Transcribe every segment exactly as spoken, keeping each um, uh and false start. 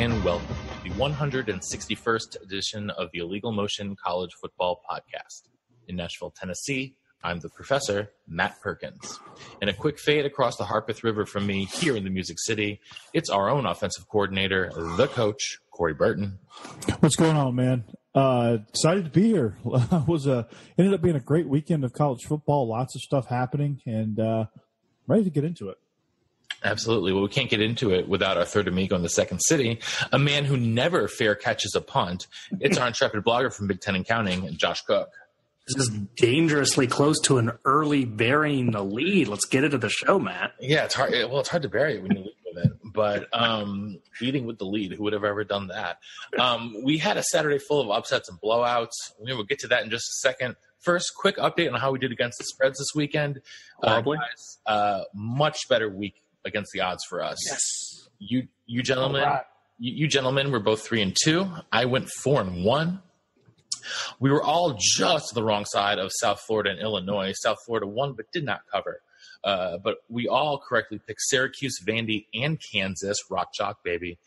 and welcome to the one hundred sixty-first edition of the Illegal Motion College Football Podcast. In Nashville, Tennessee, I'm the professor, Matt Perkins. And a quick fade across the Harpeth River from me here in the Music City, it's our own offensive coordinator, the coach, Corey Burton. What's going on, man? Uh, excited to be here. was a, ended up being a great weekend of college football, lots of stuff happening, and uh, ready to get into it. Absolutely. Well, we can't get into it without our third amigo in the second city, a man who never fair catches a punt. It's our intrepid blogger from Big Ten and Counting, Josh Cook. This is dangerously close to an early burying the lead. Let's get into the show, Matt. Yeah, it's hard. Well, it's hard to bury it when you lead with it, but um, leading with the lead, who would have ever done that? Um, we had a Saturday full of upsets and blowouts. We'll get to that in just a second. First, quick update on how we did against the spreads this weekend. Uh, guys, uh, much better week against the odds for us. Yes. You, you gentlemen, right. you, you gentlemen were both three and two. I went four and one. We were all just the wrong side of South Florida and Illinois. South Florida won but did not cover. Uh, but we all correctly picked Syracuse, Vandy, and Kansas. Rock chalk, baby.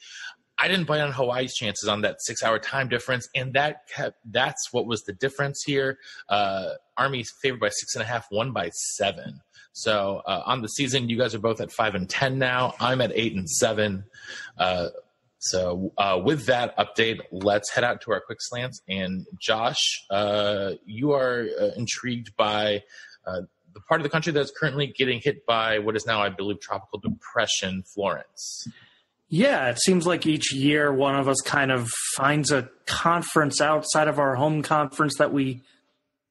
I didn't bite on Hawaii's chances on that six-hour time difference, and that kept, that's what was the difference here. Uh, Army favored by six and a half, won by seven. So uh, on the season, you guys are both at five and ten now. I'm at eight and seven. Uh, So uh, with that update, let's head out to our quick slants. And Josh, uh, you are uh, intrigued by uh, the part of the country that's currently getting hit by what is now, I believe, tropical depression, Florence. Yeah, it seems like each year one of us kind of finds a conference outside of our home conference that we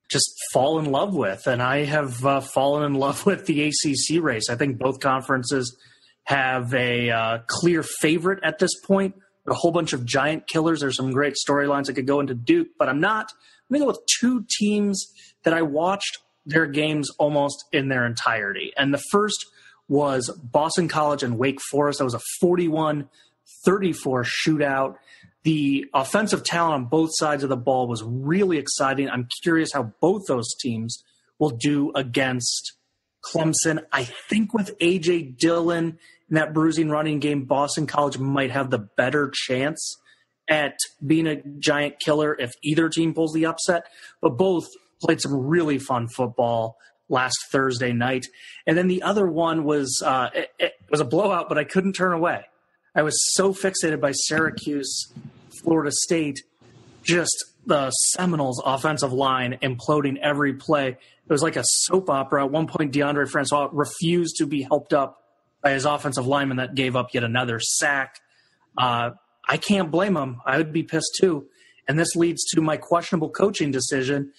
just fall in love with. And I have uh, fallen in love with the A C C race. I think both conferences have a uh, clear favorite at this point. A whole bunch of giant killers. There's some great storylines that could go into Duke, but I'm not. I'm going to go with two teams that I watched their games almost in their entirety. And the first was Boston College and Wake Forest. That was a forty-one thirty-four shootout. The offensive talent on both sides of the ball was really exciting. I'm curious how both those teams will do against Clemson. I think with A J Dillon in that bruising running game, Boston College might have the better chance at being a giant killer if either team pulls the upset. But both played some really fun football last Thursday night. And then the other one was uh, it, it was a blowout, but I couldn't turn away. I was so fixated by Syracuse, Florida State, just the Seminoles' offensive line imploding every play. It was like a soap opera. At one point, DeAndre Francois refused to be helped up by his offensive lineman that gave up yet another sack. Uh, I can't blame him. I would be pissed too. And this leads to my questionable coaching decision.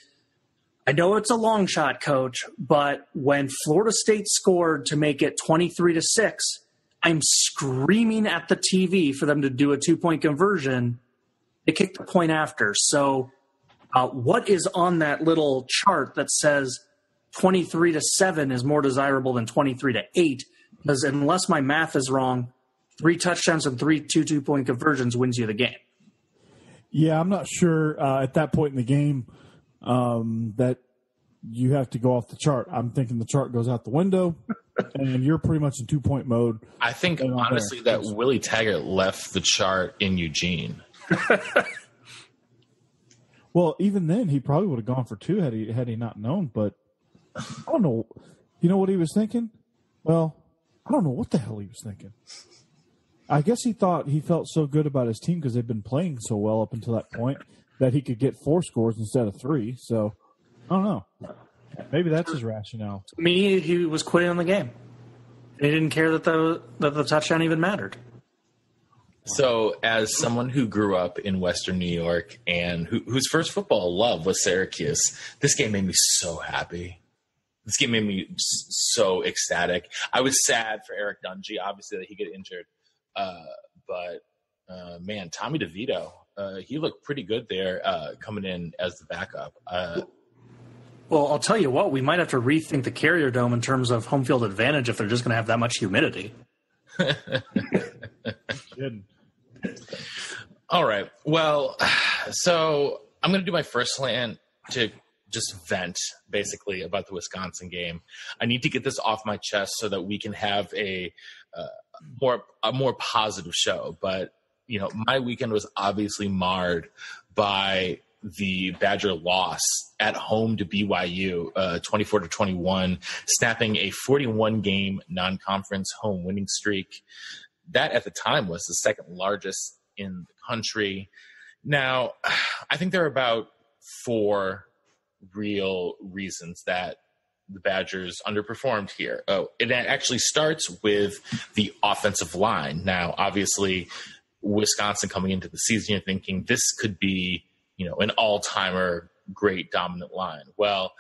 I know it's a long shot, coach, but when Florida State scored to make it twenty-three to six, I'm screaming at the T V for them to do a two-point conversion. They kicked the point after. So uh, what is on that little chart that says twenty-three to seven is more desirable than twenty-three to eight? Because unless my math is wrong, three touchdowns and three two two-point conversions wins you the game. Yeah, I'm not sure uh, at that point in the game um, that you have to go off the chart. I'm thinking the chart goes out the window. And you're pretty much in two-point mode. I think, honestly, there. that Willie Taggart left the chart in Eugene. Well, even then, he probably would have gone for two had he had he not known. But I don't know. You know what he was thinking? Well, I don't know what the hell he was thinking. I guess he thought he felt so good about his team because they've been playing so well up until that point that he could get four scores instead of three. So I don't know. Maybe that's his rationale. To me, he was quitting on the game. He didn't care that the that the touchdown even mattered. So as someone who grew up in Western New York and who, whose first football love was Syracuse, this game made me so happy. This game made me so ecstatic. I was sad for Eric Dungy, obviously, that he got injured. Uh, but, uh, man, Tommy DeVito, uh, he looked pretty good there uh, coming in as the backup. Uh, well, I'll tell you what, we might have to rethink the Carrier Dome in terms of home field advantage if they're just going to have that much humidity. Good. All right. Well, so I'm going to do my first slant to just vent, basically, about the Wisconsin game. I need to get this off my chest so that we can have a uh, more a more positive show. But you know, my weekend was obviously marred by the Badger loss at home to B Y U, uh, twenty-four to twenty-one, snapping a forty-one game non-conference home winning streak. That at the time was the second largest in the country. Now, I think there are about four real reasons that the Badgers underperformed here. Oh, it actually starts with the offensive line. Now, obviously, Wisconsin coming into the season, you're thinking this could be, you know, an all-timer, great dominant line. Well,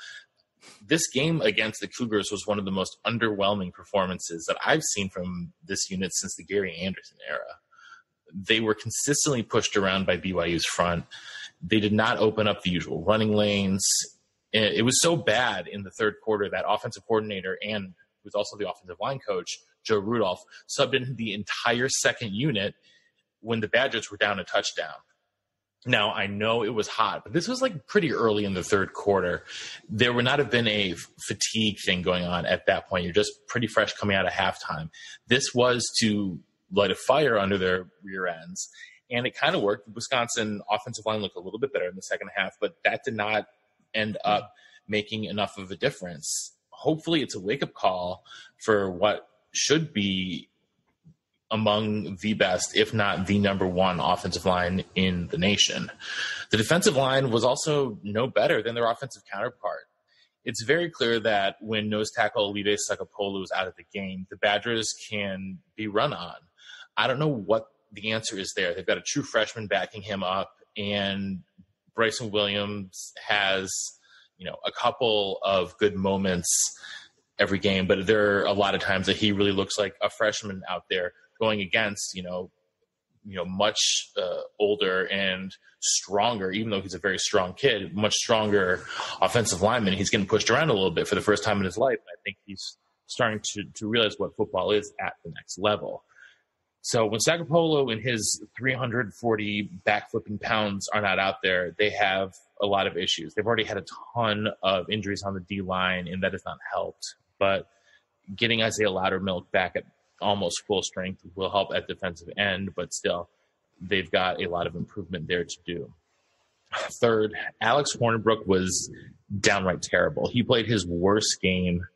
this game against the Cougars was one of the most underwhelming performances that I've seen from this unit since the Gary Anderson era. They were consistently pushed around by B Y U's front. They did not open up the usual running lanes. It was so bad in the third quarter that offensive coordinator and who's also the offensive line coach, Joe Rudolph, subbed in the entire second unit when the Badgers were down a touchdown. Now, I know it was hot, but this was like pretty early in the third quarter. There would not have been a fatigue thing going on at that point. You're just pretty fresh coming out of halftime. This was to light a fire under their rear ends, and it kind of worked. The Wisconsin offensive line looked a little bit better in the second half, but that did not end up making enough of a difference. Hopefully it's a wake-up call for what should be among the best, if not the number one offensive line in the nation. The defensive line was also no better than their offensive counterpart. It's very clear that when nose tackle Alide Sakapolu is out of the game, the Badgers can be run on. I don't know what the answer is there. They've got a true freshman backing him up, and Bryson Williams has, you know, a couple of good moments every game, but there are a lot of times that he really looks like a freshman out there, going against, you know, you know, much uh, older and stronger, even though he's a very strong kid, much stronger offensive lineman. He's getting pushed around a little bit for the first time in his life. I think he's starting to, to realize what football is at the next level. So when Sakapolu and his three hundred forty backflipping pounds are not out there, they have a lot of issues. They've already had a ton of injuries on the D-line, and that has not helped. But getting Isaiah Loudermilk back at almost full strength will help at defensive end, but still they've got a lot of improvement there to do. Third, Alex Hornibrook was downright terrible. He played his worst game,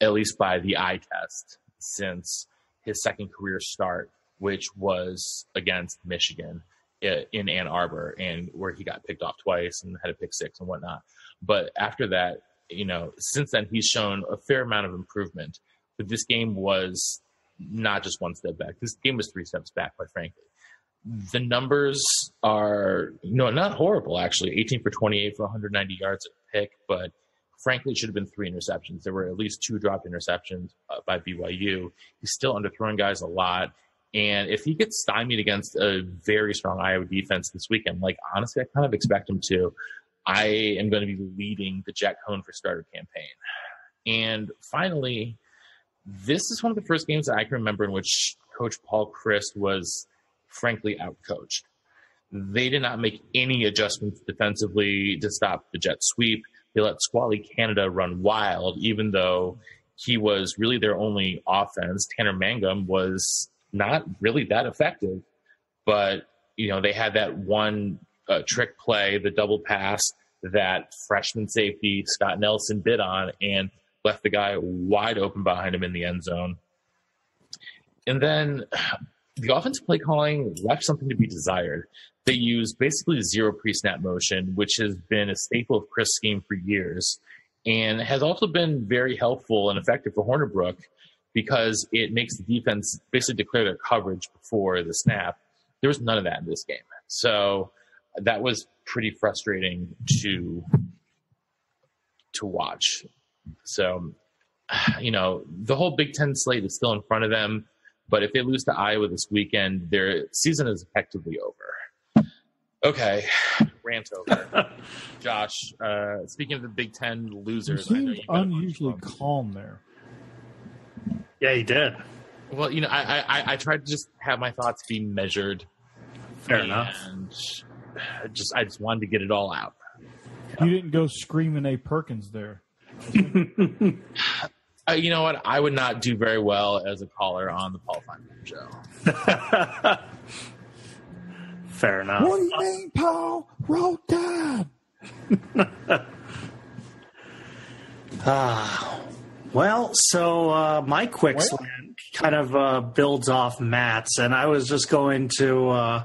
at least by the eye test, since his second career start, which was against Michigan in Ann Arbor, and where he got picked off twice and had a pick six and whatnot. But after that, you know, since then he's shown a fair amount of improvement, but this game was not just one step back. This game was three steps back, quite frankly. The numbers are, you know, not horrible, actually. eighteen for twenty-eight for one hundred ninety yards at pick, but frankly, it should have been three interceptions. There were at least two dropped interceptions uh, by B Y U. He's still underthrowing guys a lot, and if he gets stymied against a very strong Iowa defense this weekend, like, honestly, I kind of expect him to. I am going to be leading the Jack Cohn for starter campaign. And finally, this is one of the first games that I can remember in which Coach Paul Chryst was, frankly, outcoached. They did not make any adjustments defensively to stop the jet sweep. They let Squally Canada run wild, even though he was really their only offense. Tanner Mangum was not really that effective, but, you know, they had that one uh, trick play, the double pass that freshman safety Scott Nelson bid on, and left the guy wide open behind him in the end zone. And then the offensive play calling left something to be desired. They used basically zero pre-snap motion, which has been a staple of Chris' scheme for years, and has also been very helpful and effective for Hornibrook because it makes the defense basically declare their coverage before the snap. There was none of that in this game. So that was pretty frustrating to, to watch. So, you know, the whole Big Ten slate is still in front of them, but if they lose to Iowa this weekend, their season is effectively over. Okay, rant over. Josh, uh, speaking of the Big Ten losers, you seemed I know you unusually calm there. Yeah, he did. Well, you know, I, I I tried to just have my thoughts be measured. Fair enough. And I just I just wanted to get it all out. You yeah. didn't go screaming A. Perkins there. uh, you know what? I would not do very well as a caller on the Paul Feinbaum show. Fair enough. What do you mean, Paul? Roll Tide. Ah, well, so uh, my quick well, slant kind of uh, builds off Matt's, and I was just going to uh,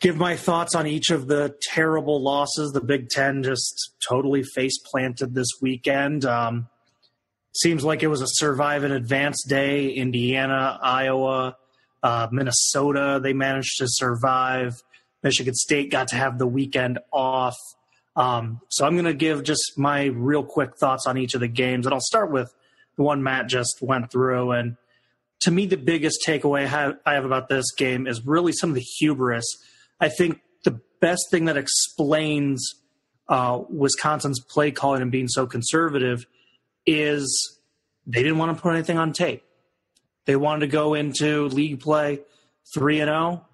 give my thoughts on each of the terrible losses the Big Ten just totally face-planted this weekend. Um, seems like it was a survive and advance day. Indiana, Iowa, uh, Minnesota, they managed to survive. Michigan State got to have the weekend off. Um, so I'm going to give just my real quick thoughts on each of the games. And I'll start with the one Matt just went through. And to me, the biggest takeaway I have about this game is really some of the hubris. I think the best thing that explains uh, Wisconsin's play calling and being so conservative is they didn't want to put anything on tape. They wanted to go into league play three and oh,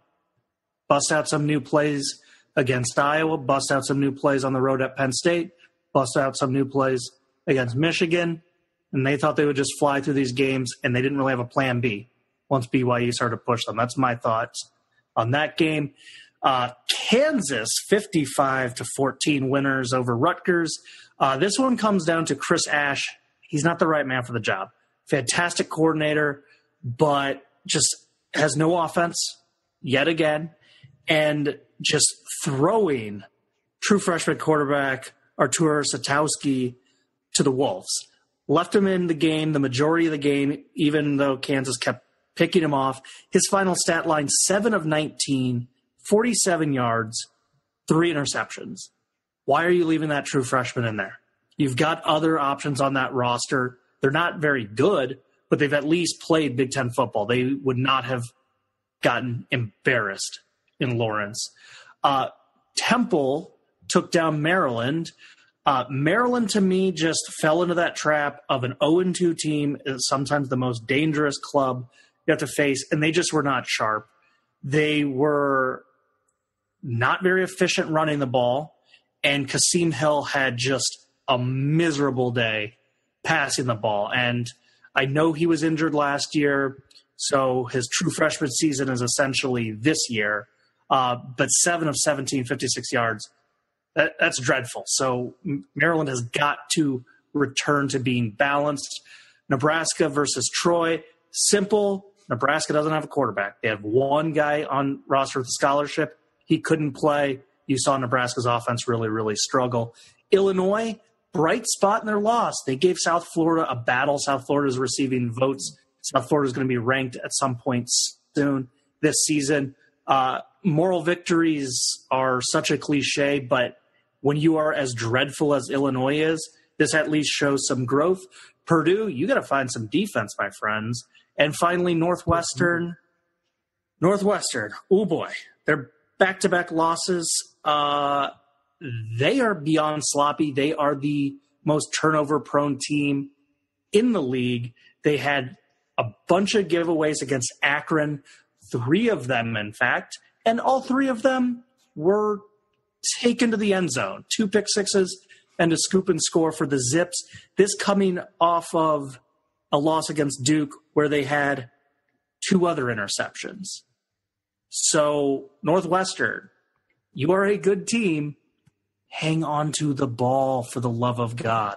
bust out some new plays against Iowa, bust out some new plays on the road at Penn State, bust out some new plays against Michigan, and they thought they would just fly through these games, and they didn't really have a plan B once B Y U started to push them. That's my thoughts on that game. Uh, Kansas, fifty-five to fourteen winners over Rutgers. Uh, this one comes down to Chris Ash. He's not the right man for the job. Fantastic coordinator, but just has no offense yet again. And just throwing true freshman quarterback Artur Satowski to the wolves. Left him in the game the majority of the game, even though Kansas kept picking him off. His final stat line, seven of nineteen, forty-seven yards, three interceptions. Why are you leaving that true freshman in there? You've got other options on that roster. They're not very good, but they've at least played Big Ten football. They would not have gotten embarrassed in Lawrence. Uh, Temple took down Maryland. Uh, Maryland, to me, just fell into that trap of an oh and two team, sometimes the most dangerous club you have to face, and they just were not sharp. They were not very efficient running the ball, and Kasim Hill had just a miserable day passing the ball. And I know he was injured last year, so his true freshman season is essentially this year. Uh, but seven of seventeen, fifty-six yards, that, that's dreadful. So Maryland has got to return to being balanced. Nebraska versus Troy, simple. Nebraska doesn't have a quarterback. They have one guy on roster with a scholarship. He couldn't play. You saw Nebraska's offense really, really struggle. Illinois, bright spot in their loss. They gave South Florida a battle. South Florida is receiving votes. South Florida is going to be ranked at some point soon this season. Uh, moral victories are such a cliche, but when you are as dreadful as Illinois is, this at least shows some growth. Purdue, you got to find some defense, my friends. And finally, Northwestern. Mm-hmm. Northwestern, oh boy, they're back-to-back losses. Uh, they are beyond sloppy. They are the most turnover-prone team in the league. They had a bunch of giveaways against Akron. Three of them, in fact, and all three of them were taken to the end zone. Two pick sixes and a scoop and score for the Zips. This coming off of a loss against Duke where they had two other interceptions. So, Northwestern, you are a good team. Hang on to the ball for the love of God.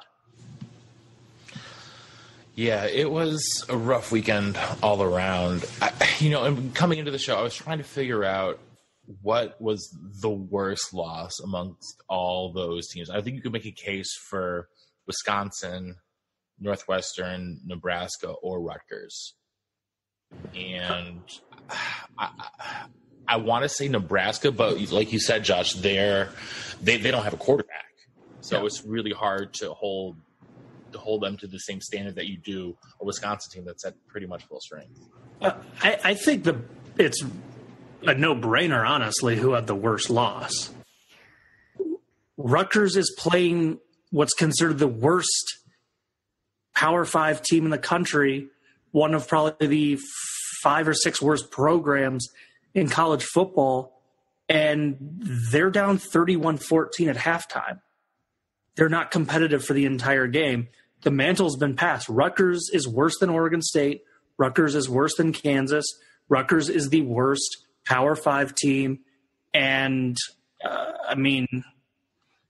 Yeah, it was a rough weekend all around. I, you know, and coming into the show, I was trying to figure out what was the worst loss amongst all those teams. I think you could make a case for Wisconsin, Northwestern, Nebraska, or Rutgers. And I, I want to say Nebraska, but like you said, Josh, they're, they they don't have a quarterback. So yeah. It's really hard to hold – to hold them to the same standard that you do a Wisconsin team that's at pretty much full strength. Uh, I, I think the it's a no-brainer, honestly, who had the worst loss. Rutgers is playing what's considered the worst Power Five team in the country, one of probably the five or six worst programs in college football, and they're down thirty-one fourteen at halftime. They're not competitive for the entire game. The mantle's been passed. Rutgers is worse than Oregon State. Rutgers is worse than Kansas. Rutgers is the worst Power Five team And, uh, I mean,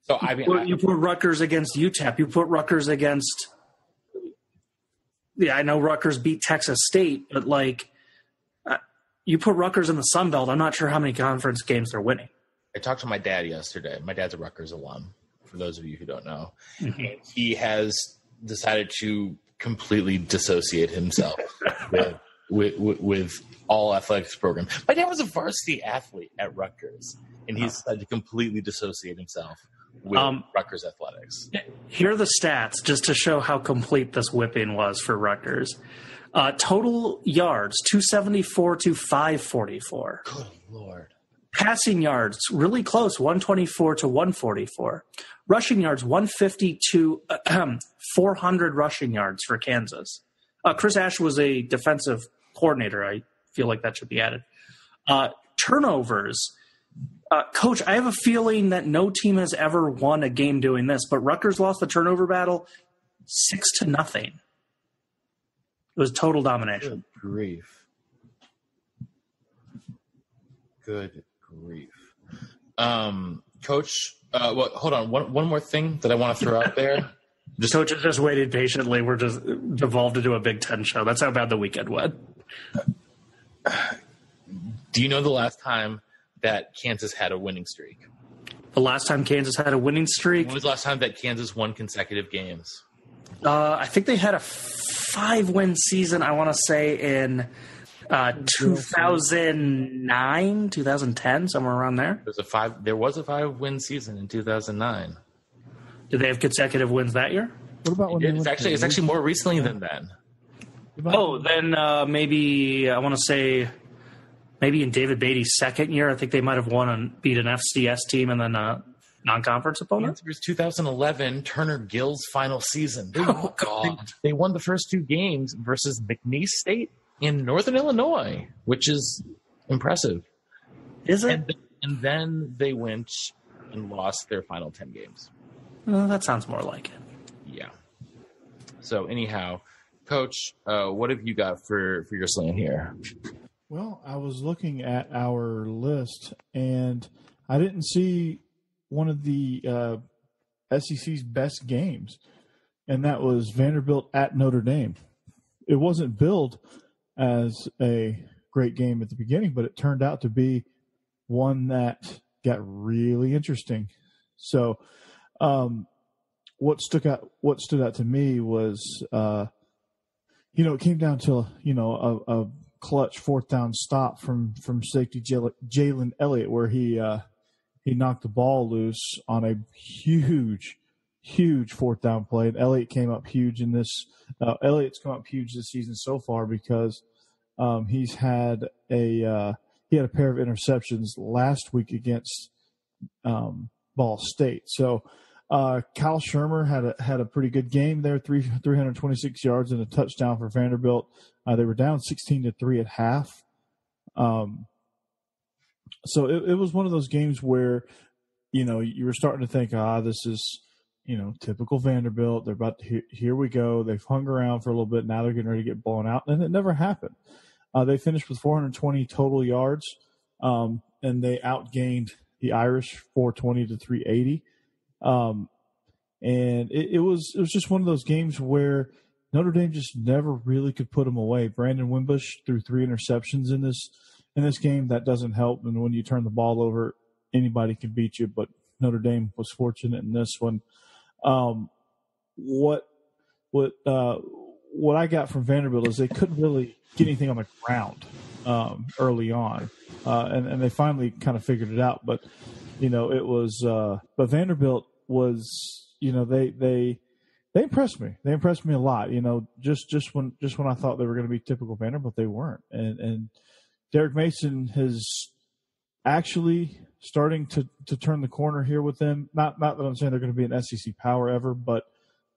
so I mean, you put, I, you put Rutgers against U T E P. You put Rutgers against – yeah, I know Rutgers beat Texas State, but, like, uh, you put Rutgers in the Sun Belt, I'm not sure how many conference games they're winning. I talked to my dad yesterday. My dad's a Rutgers alum, for those of you who don't know. Mm-hmm. And he has decided to completely dissociate himself with, with, with, with all athletics programs. My dad was a varsity athlete at Rutgers, and he's decided to completely dissociate himself with um, Rutgers athletics. Here are the stats just to show how complete this whipping was for Rutgers. Uh, total yards, two seventy-four to five forty-four. Good Lord. Passing yards, really close, one twenty-four to one forty-four. Rushing yards, one fifty to uh, four hundred rushing yards for Kansas. Uh, Chris Ash was a defensive coordinator. I feel like that should be added. Uh, turnovers. Uh, Coach, I have a feeling that no team has ever won a game doing this, but Rutgers lost the turnover battle six to nothing. It was total domination. Good grief. Good grief. Um, Coach, uh, well, hold on. One, one more thing that I want to throw out there. Just, Coach has just waited patiently. We're just devolved into a Big Ten show. That's how bad the weekend went. Do you know the last time that Kansas had a winning streak? The last time Kansas had a winning streak? When was the last time that Kansas won consecutive games? Uh, I think they had a five-win season, I want to say, in uh, two thousand nine, two thousand ten, somewhere around there. There's a five, there was a five-win season in two thousand nine. Did they have consecutive wins that year? What about when they it's actually It's actually more recently than then. Oh, then uh, maybe, I want to say... Maybe in David Beatty's second year, I think they might have won and beat an F C S team and then a non-conference opponent. It was two thousand eleven, Turner Gill's final season. They, oh, God. They, they won the first two games versus McNeese State in Northern Illinois, which is impressive. Is it? And, and then they went and lost their final ten games. Well, that sounds more like it. Yeah. So, anyhow, Coach, uh, what have you got for, for your slam here? Well, I was looking at our list, and I didn't see one of the uh, S E C's best games, and that was Vanderbilt at Notre Dame. It wasn't billed as a great game at the beginning, but it turned out to be one that got really interesting. So um, what stuck out, what stood out to me was, uh, you know, it came down to, you know, a, a clutch fourth down stop from from safety Jalen Elliott, where he uh, he knocked the ball loose on a huge, huge fourth down play. And Elliott came up huge in this. Uh, Elliott's come up huge this season so far because um, he's had a uh, he had a pair of interceptions last week against um, Ball State. So uh, Kyle Schirmer had a had a pretty good game there, three three hundred twenty six yards and a touchdown for Vanderbilt. Uh, they were down sixteen to three at half. Um, so it, it was one of those games where, you know, you were starting to think, ah, this is, you know, typical Vanderbilt. They're about to, here, here we go. They've hung around for a little bit. Now they're getting ready to get blown out. And it never happened. Uh, they finished with four hundred twenty total yards, um, and they outgained the Irish four twenty to three eighty. Um, and it, it was it was just one of those games where Notre Dame just never really could put them away. Brandon Wimbush threw three interceptions in this in this game. That doesn't help. And when you turn the ball over, anybody can beat you. But Notre Dame was fortunate in this one. Um, what what uh, what I got from Vanderbilt is they couldn't really get anything on the ground um, early on, uh, and and they finally kind of figured it out. But you know, it was uh, but Vanderbilt was you know they they. They impressed me. They impressed me a lot. You know, just, just when just when I thought they were going to be typical Vanderbilt, they weren't. And and Derek Mason is actually starting to, to turn the corner here with them. Not not that I'm saying they're going to be an S E C power ever, but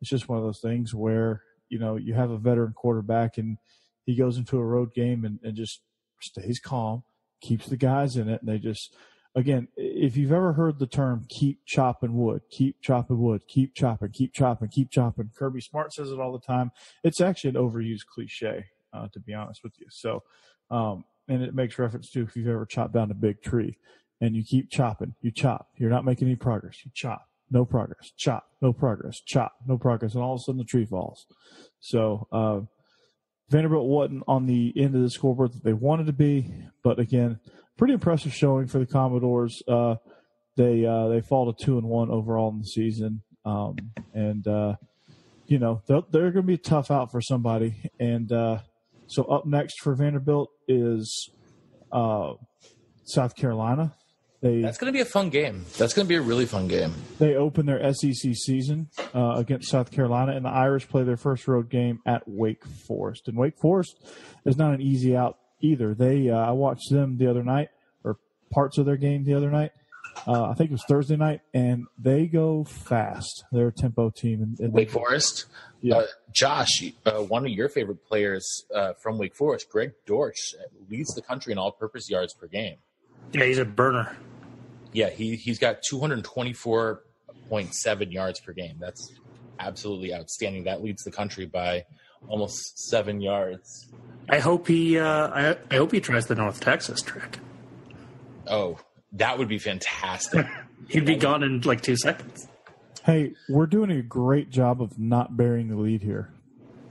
it's just one of those things where, you know, you have a veteran quarterback and he goes into a road game and, and just stays calm, keeps the guys in it, and they just – Again, if you've ever heard the term keep chopping wood, keep chopping wood, keep chopping, keep chopping, keep chopping. Kirby Smart says it all the time. It's actually an overused cliche, uh, to be honest with you. So, um, and it makes reference to if you've ever chopped down a big tree. and you keep chopping. You chop. You're not making any progress. You chop. No progress. Chop. No progress. Chop. No progress. And all of a sudden the tree falls. So uh, Vanderbilt wasn't on the end of the scoreboard that they wanted to be. But, again, pretty impressive showing for the Commodores. Uh, they uh, they fall to two and one overall in the season. Um, and, uh, you know, they're, they're going to be a tough out for somebody. And uh, so up next for Vanderbilt is uh, South Carolina. They, That's going to be a fun game. That's going to be a really fun game. They open their S E C season uh, against South Carolina, and the Irish play their first road game at Wake Forest. And Wake Forest is not an easy out either. They uh, I watched them the other night, or parts of their game the other night. Uh, I think it was Thursday night, and they go fast. They're a tempo team. And, and Wake Forest. Yeah. Uh, Josh, uh, one of your favorite players uh, from Wake Forest, Greg Dortch, leads the country in all-purpose yards per game. Yeah, he's a burner. Yeah, he, he's got two twenty-four point seven yards per game. That's absolutely outstanding. That leads the country by almost seven yards. I hope he uh, I, I hope he tries the North Texas trick. Oh, that would be fantastic. He'd be gone in like two seconds. Hey, we're doing a great job of not burying the lead here.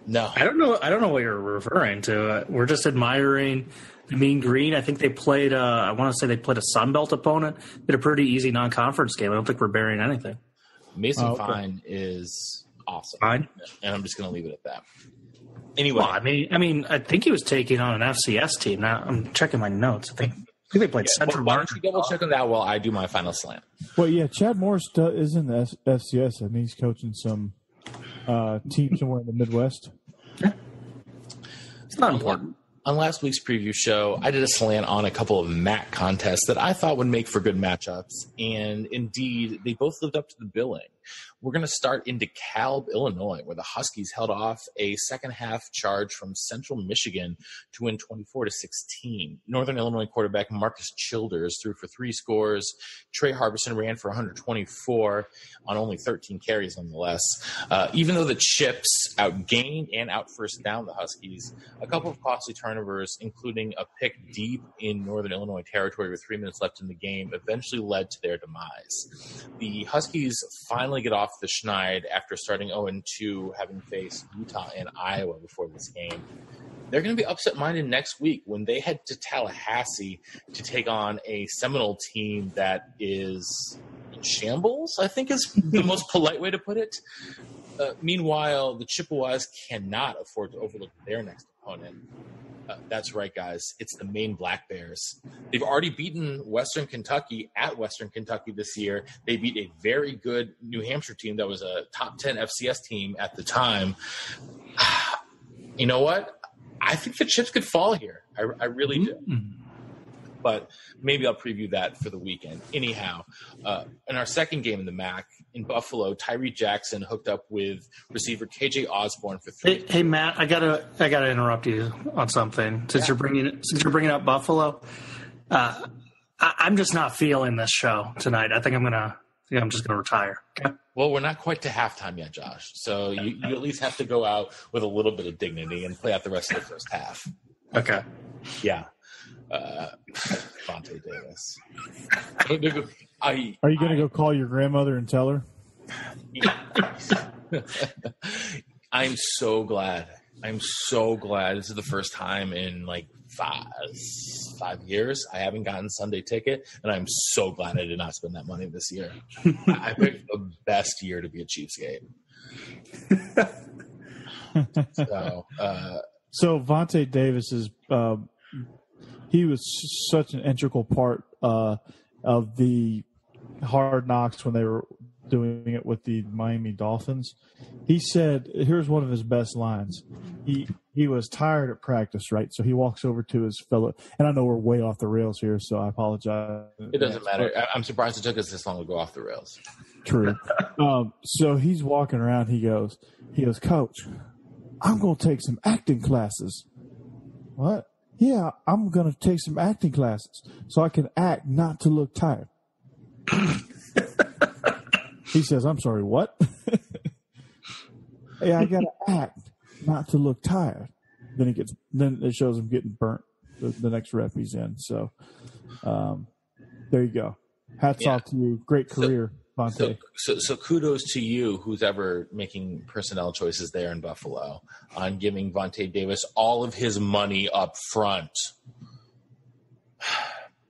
No. I don't know I don't know what you're referring to. We're just admiring I mean, Green, I think they played, uh, I want to say they played a Sun Belt opponent. They had a pretty easy non-conference game. I don't think we're burying anything. Mason oh, Fine okay. is awesome. Fine? And I'm just going to leave it at that. Anyway. Well, I mean, I mean, I think he was taking on an F C S team. Now I'm checking my notes. I think, I think they played yeah, Central. Why don't you double check on that while I do my final slam? Well, yeah, Chad Morris is in the F C S. I mean, he's coaching some uh, team somewhere in the Midwest. Yeah. It's not important. On last week's preview show, I did a slant on a couple of M A C contests that I thought would make for good matchups, and indeed, they both lived up to the billing. We're going to start in DeKalb, Illinois, where the Huskies held off a second-half charge from Central Michigan to win twenty-four to sixteen. Northern Illinois quarterback Marcus Childers threw for three scores. Trey Harbison ran for one hundred twenty-four on only thirteen carries, nonetheless. Uh, even though the Chips outgained and out-first down the Huskies, a couple of costly turns turnovers, including a pick deep in Northern Illinois territory with three minutes left in the game, eventually led to their demise. The Huskies finally get off the schneid after starting oh and two, having faced Utah and Iowa before this game. They're going to be upset-minded next week when they head to Tallahassee to take on a Seminole team that is in shambles, I think is the most polite way to put it. Uh, meanwhile, the Chippewas cannot afford to overlook their next opponent. Uh, that's right, guys. It's the Maine Black Bears. They've already beaten Western Kentucky at Western Kentucky this year. They beat a very good New Hampshire team that was a top ten F C S team at the time. You know what? I think the chips could fall here. I, I really mm-hmm. do. But maybe I'll preview that for the weekend. Anyhow, uh, in our second game in the M A C, in Buffalo, Tyree Jackson hooked up with receiver K J Osborne for three. Hey, hey Matt, I gotta I gotta interrupt you on something since yeah. you're bringing since you're bringing up Buffalo. Uh, I, I'm just not feeling this show tonight. I think I'm gonna I think I'm just gonna retire. Okay? Well, we're not quite to halftime yet, Josh. So you, you at least have to go out with a little bit of dignity and play out the rest of the first half. Okay. Yeah. Uh, Vontae Davis. I, Are you going to go call your grandmother and tell her? I'm so glad. I'm so glad. This is the first time in like five five years I haven't gotten Sunday ticket, and I'm so glad I did not spend that money this year. I picked the best year to be a cheapskate. so, uh, so Vontae Davis is. Uh, He was such an integral part uh, of the Hard Knocks when they were doing it with the Miami Dolphins. He said, here's one of his best lines. He he was tired at practice, right? So he walks over to his fellow – and I know we're way off the rails here, so I apologize. It doesn't matter. I'm surprised it took us this long to go off the rails. True. um, so he's walking around. He goes, he goes, Coach, I'm going to take some acting classes. What? Yeah, I'm going to take some acting classes so I can act not to look tired. He says, I'm sorry, what? Yeah, I got to act not to look tired. Then he gets, then it shows him getting burnt the, the next rep he's in. So, um, There you go. Hats yeah. off to you. Great career, so, Vontae. So, so, so kudos to you, who's ever making personnel choices there in Buffalo, on giving Vontae Davis all of his money up front.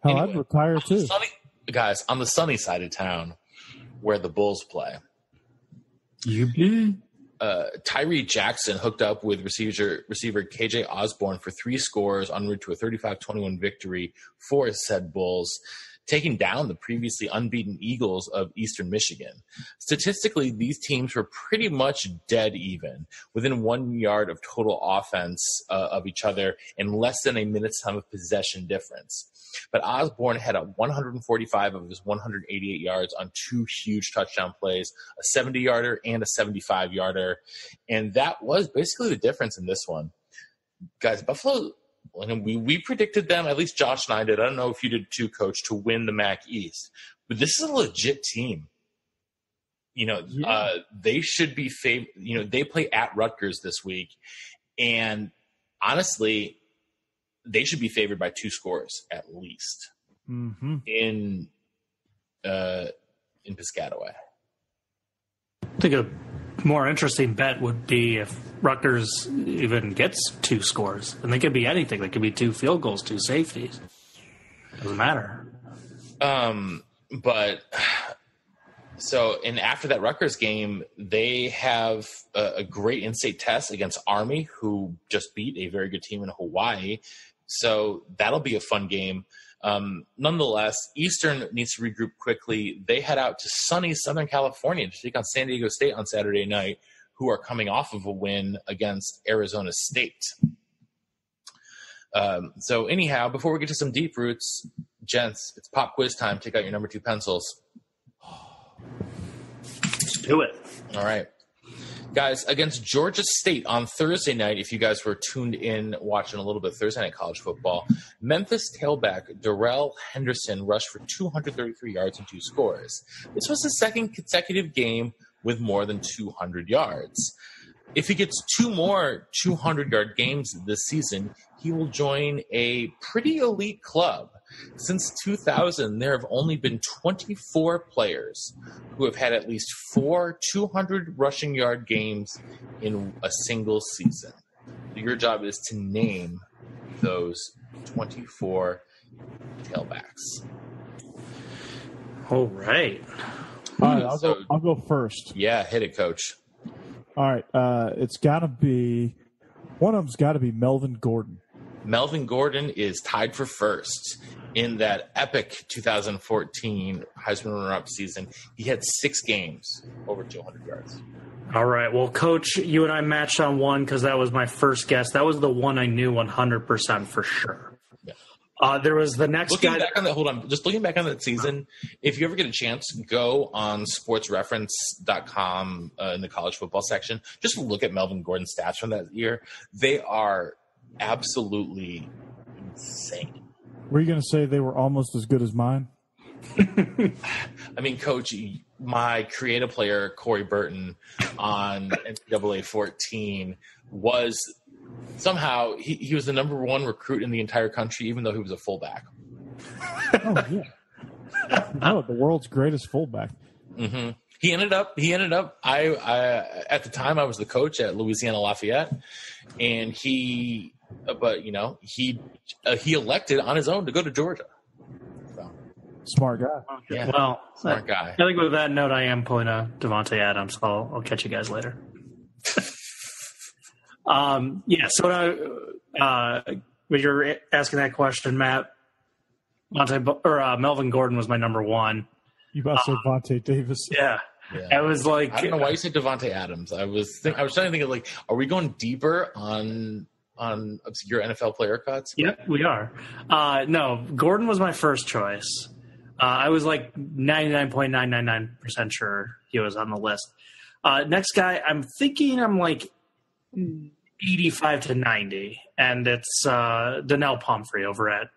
Hell, anyway, I'd retire too. Sunny, guys, on the sunny side of town where the Bulls play. You did. Uh, Tyree Jackson hooked up with receiver, receiver K J Osborne for three scores en route to a thirty-five twenty-one victory for said Bulls, taking down the previously unbeaten Eagles of Eastern Michigan. Statistically, these teams were pretty much dead even, within one yard of total offense uh, of each other and less than a minute's time of possession difference. But Osborne had a one hundred forty-five of his one hundred eighty-eight yards on two huge touchdown plays, a seventy-yarder and a seventy-five-yarder. And that was basically the difference in this one. Guys, Buffalo, we, we predicted them, at least Josh and I did. I don't know if you did too, Coach, to win the M A C East. But this is a legit team. You know, yeah. uh, they should be fav- – you know, they play at Rutgers this week. And honestly – they should be favored by two scores at least mm-hmm. in uh, in Piscataway. I think a more interesting bet would be if Rutgers even gets two scores, and they could be anything. They could be two field goals, two safeties. Doesn't matter. Um, but so and after that Rutgers game, they have a, a great in-state test against Army, who just beat a very good team in Hawaii. So that'll be a fun game. Um, nonetheless, Eastern needs to regroup quickly. They head out to sunny Southern California to take on San Diego State on Saturday night, who are coming off of a win against Arizona State. Um, so anyhow, before we get to some deep roots, gents, it's pop quiz time. Take out your number two pencils. Let's do it. All right. Guys, against Georgia State on Thursday night, if you guys were tuned in watching a little bit Thursday night college football, Memphis tailback Darrell Henderson rushed for two hundred thirty-three yards and two scores. This was his second consecutive game with more than two hundred yards. If he gets two more two hundred-yard games this season, he will join a pretty elite club. Since two thousand, there have only been twenty-four players who have had at least four two hundred rushing yard games in a single season. Your job is to name those twenty-four tailbacks. All right. All right, I'll, so, go, I'll go first. Yeah, hit it, Coach. All right, uh, it's got to be – one of them's got to be Melvin Gordon. Melvin Gordon is tied for first in that epic twenty fourteen Heisman runner-up season. He had six games over two hundred yards. All right. Well, Coach, you and I matched on one because that was my first guess. That was the one I knew one hundred percent for sure. Yeah. Uh, there was the next looking guy. Back on that, hold on. Just looking back on that season, if you ever get a chance, go on sports reference dot com uh, in the college football section. Just look at Melvin Gordon's stats from that year. They are – absolutely insane. Were you going to say they were almost as good as mine? I mean, Coach, my creative player, Corey Burton, on N C double A fourteen was somehow, he, he was the number one recruit in the entire country, even though he was a fullback. Oh, yeah. No, the world's greatest fullback. Mm-hmm. He ended up, he ended up, I, I, at the time I was the coach at Louisiana Lafayette, and he, but, you know, he uh, he elected on his own to go to Georgia. So. Smart guy. Yeah. Well, smart guy. I think with that note, I am pulling a Devontae Adams. I'll, I'll catch you guys later. um, yeah, so uh, uh, when you're asking that question, Matt, Monte, or uh, Melvin Gordon was my number one. You about uh, said Vontae Davis. Yeah. Yeah. I was like, I don't know why you said Devontae Adams. I was think, I was trying to think of like, are we going deeper on on obscure N F L player cuts? Yeah, we are. Uh, no, Gordon was my first choice. Uh, I was like ninety-nine point nine nine nine percent sure he was on the list. Uh, next guy, I'm thinking I'm like eighty-five to ninety, and it's uh, Donnell Pumphrey over at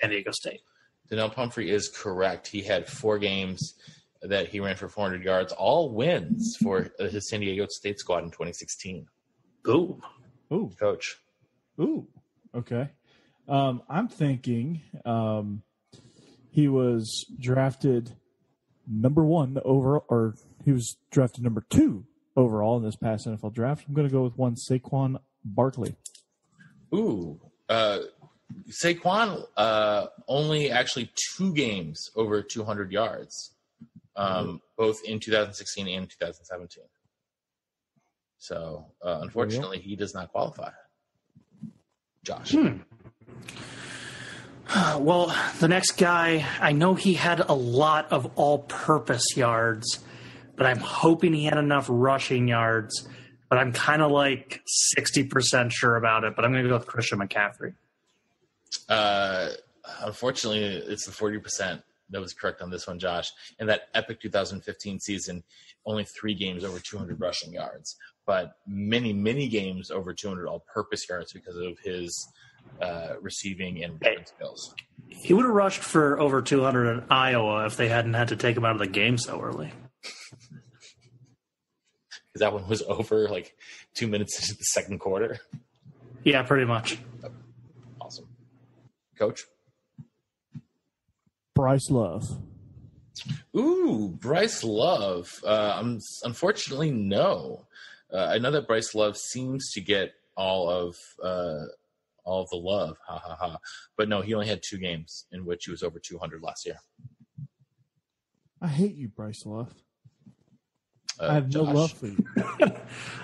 San Diego State. Donnell Pumphrey is correct. He had four games that he ran for four hundred yards, all wins for his San Diego State squad in twenty sixteen. Ooh. Ooh. Coach. Ooh. Okay. Um, I'm thinking um, He was drafted number one overall, or he was drafted number two overall in this past N F L draft. I'm going to go with one Saquon Barkley. Ooh, uh, Saquon uh, only actually two games over two hundred yards, um, both in two thousand sixteen and two thousand seventeen. So, uh, unfortunately, he does not qualify. Josh. Hmm. Well, the next guy, I know he had a lot of all-purpose yards, but I'm hoping he had enough rushing yards. But I'm kind of like sixty percent sure about it, but I'm going to go with Christian McCaffrey. Uh, unfortunately, it's the forty percent that was correct on this one, Josh. In that epic two thousand fifteen season, only three games over two hundred rushing yards, but many, many games over two hundred all-purpose yards because of his uh, receiving and return skills. He would have rushed for over two hundred in Iowa if they hadn't had to take him out of the game so early. Because that one was over like two minutes into the second quarter. Yeah, pretty much. Awesome. Coach? Bryce Love. Ooh, Bryce Love. Uh, I'm, unfortunately, no. Uh, I know that Bryce Love seems to get all of uh, all of the love. Ha, ha, ha. But no, he only had two games in which he was over two hundred last year. I hate you, Bryce Love. Uh, I have Josh. No love for you.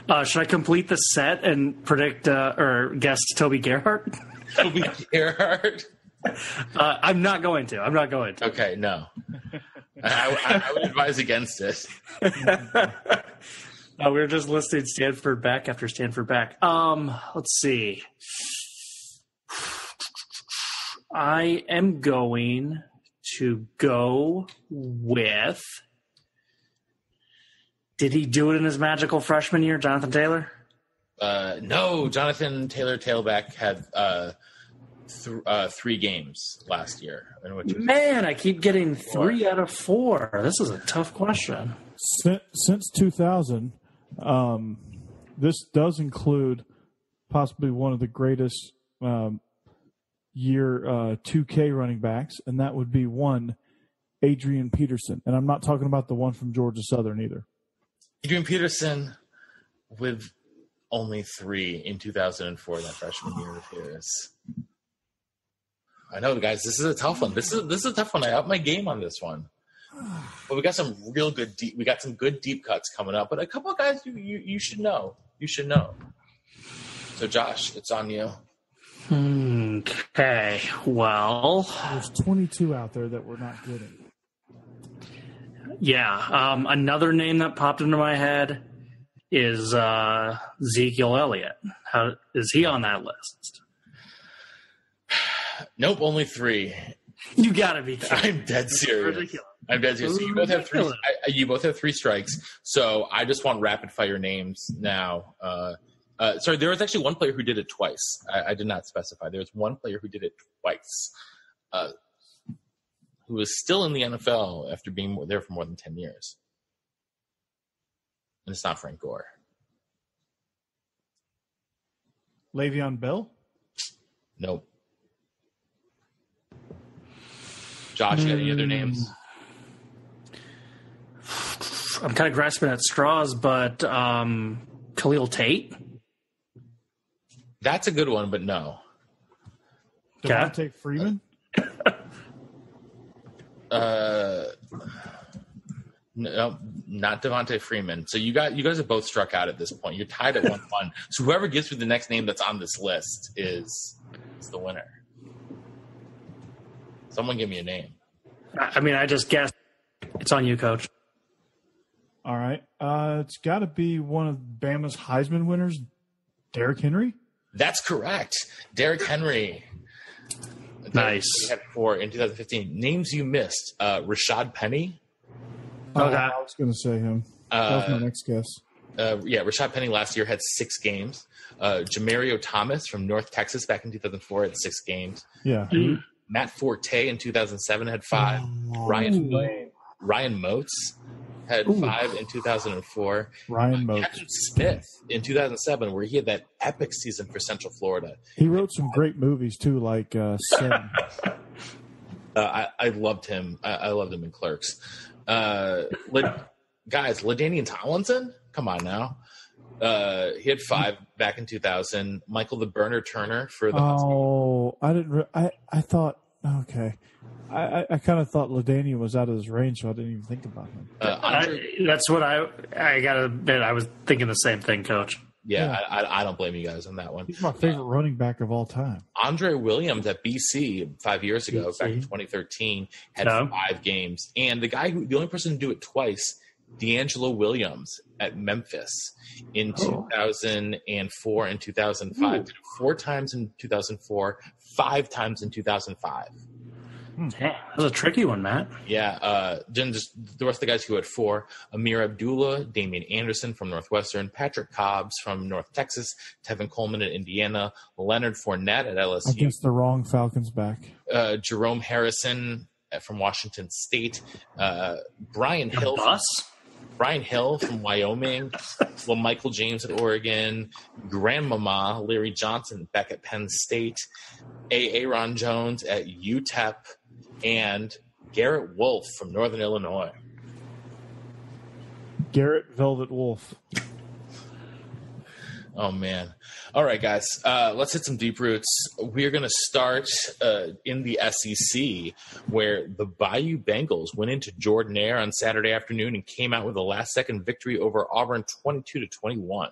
uh, should I complete the set and predict uh, or guess Toby Gerhart? Toby Gerhart? Uh, I'm not going to. I'm not going to. Okay, no. I, I, I would advise against it. Uh, we were just listing Stanford back after Stanford back. Um, let's see. I am going to go with. Did he do it in his magical freshman year, Jonathan Taylor? Uh, no, Jonathan Taylor tailback had uh, th- uh, three games last year. I know Man, I keep getting three out of four. This is a tough question. Since, since two thousand. Um, this does include possibly one of the greatest um, year uh, two K running backs, and that would be one Adrian Peterson. And I'm not talking about the one from Georgia Southern either. Adrian Peterson with only three in two thousand four, that freshman year of his. I know, guys, this is a tough one. This is this is a tough one. I upped my game on this one. But we got some real good deep. We got some good deep cuts coming up. But a couple of guys you, you, you should know. You should know. So, Josh, it's on you. Okay. Well, there's twenty-two out there that we're not getting. Yeah. Um, another name that popped into my head is uh, Ezekiel Elliott. How is he on that list? Nope. Only three. You gotta be kidding. I'm dead serious. I'm dead serious. So you both have three. I, you both have three strikes. So I just want rapid fire names now. Uh, uh, sorry, there was actually one player who did it twice. I, I did not specify. There was one player who did it twice, uh, who was still in the N F L after being there for more than ten years, and it's not Frank Gore. Le'Veon Bell? Nope. Josh, you got any other names? I'm kind of grasping at straws, but um, Khalil Tate? That's a good one, but no. Devontae Freeman? uh, no, not Devontae Freeman. So you got you guys are both struck out at this point. You're tied at one one. So whoever gives me the next name that's on this list is is the winner. Someone give me a name. I mean, I just guessed. It's on you, Coach. All right. Uh, it's got to be one of Bama's Heisman winners, Derrick Henry. That's correct. Derrick Henry. Nice. He had four in twenty fifteen. Names you missed. Uh, Rashad Penny. Oh, okay. I was going to say him. Uh, that was my next guess. Uh, yeah, Rashad Penny last year had six games. Uh, Jamario Thomas from North Texas back in two thousand four had six games. Yeah. Mm-hmm. Matt Forte in two thousand seven had five. Oh, Ryan Mo- Ryan Motes had Ooh. five in two thousand four. Ryan Motes. Patrick Smith in two thousand seven, where he had that epic season for Central Florida. He wrote some great movies, too, like uh, Seven. Uh, I, I loved him. I, I loved him in Clerks. Uh, Le- guys, LaDainian Tomlinson? Come on now. Uh, he had five back in two thousand. Michael the Burner Turner for the hospital. Oh, I didn't. Re- I I thought okay. I, I, I kind of thought LaDainian was out of his range, so I didn't even think about him. Uh, I, that's what I I gotta admit. I was thinking the same thing, Coach. Yeah, yeah. I, I I don't blame you guys on that one. He's my favorite uh, running back of all time. Andre Williams at B C five years ago, B C back in twenty thirteen, had no. five games, and the guy who the only person to do it twice. D'Angelo Williams at Memphis in oh. two thousand four and two thousand five. Ooh. Did it four times in two thousand four, five times in two thousand five. Damn, that was a tricky one, Matt. Yeah. Uh, then just the rest of the guys who had four, Amir Abdullah, Damian Anderson from Northwestern, Patrick Cobbs from North Texas, Tevin Coleman at Indiana, Leonard Fournette at L S U. Against the wrong Falcons back. Uh, Jerome Harrison from Washington State, uh, Brian the Hill. Bus? Brian Hill from Wyoming, well, Michael James at Oregon, Grandmama Larry Johnson back at Penn State, Aaron Jones at U T E P, and Garrett Wolf from Northern Illinois. Garrett Velvet Wolf. Oh, man. All right, guys, uh, let's hit some deep roots. We're going to start uh, in the S E C, where the Bayou Bengals went into Jordan-Hare on Saturday afternoon and came out with a last-second victory over Auburn twenty-two to twenty-one.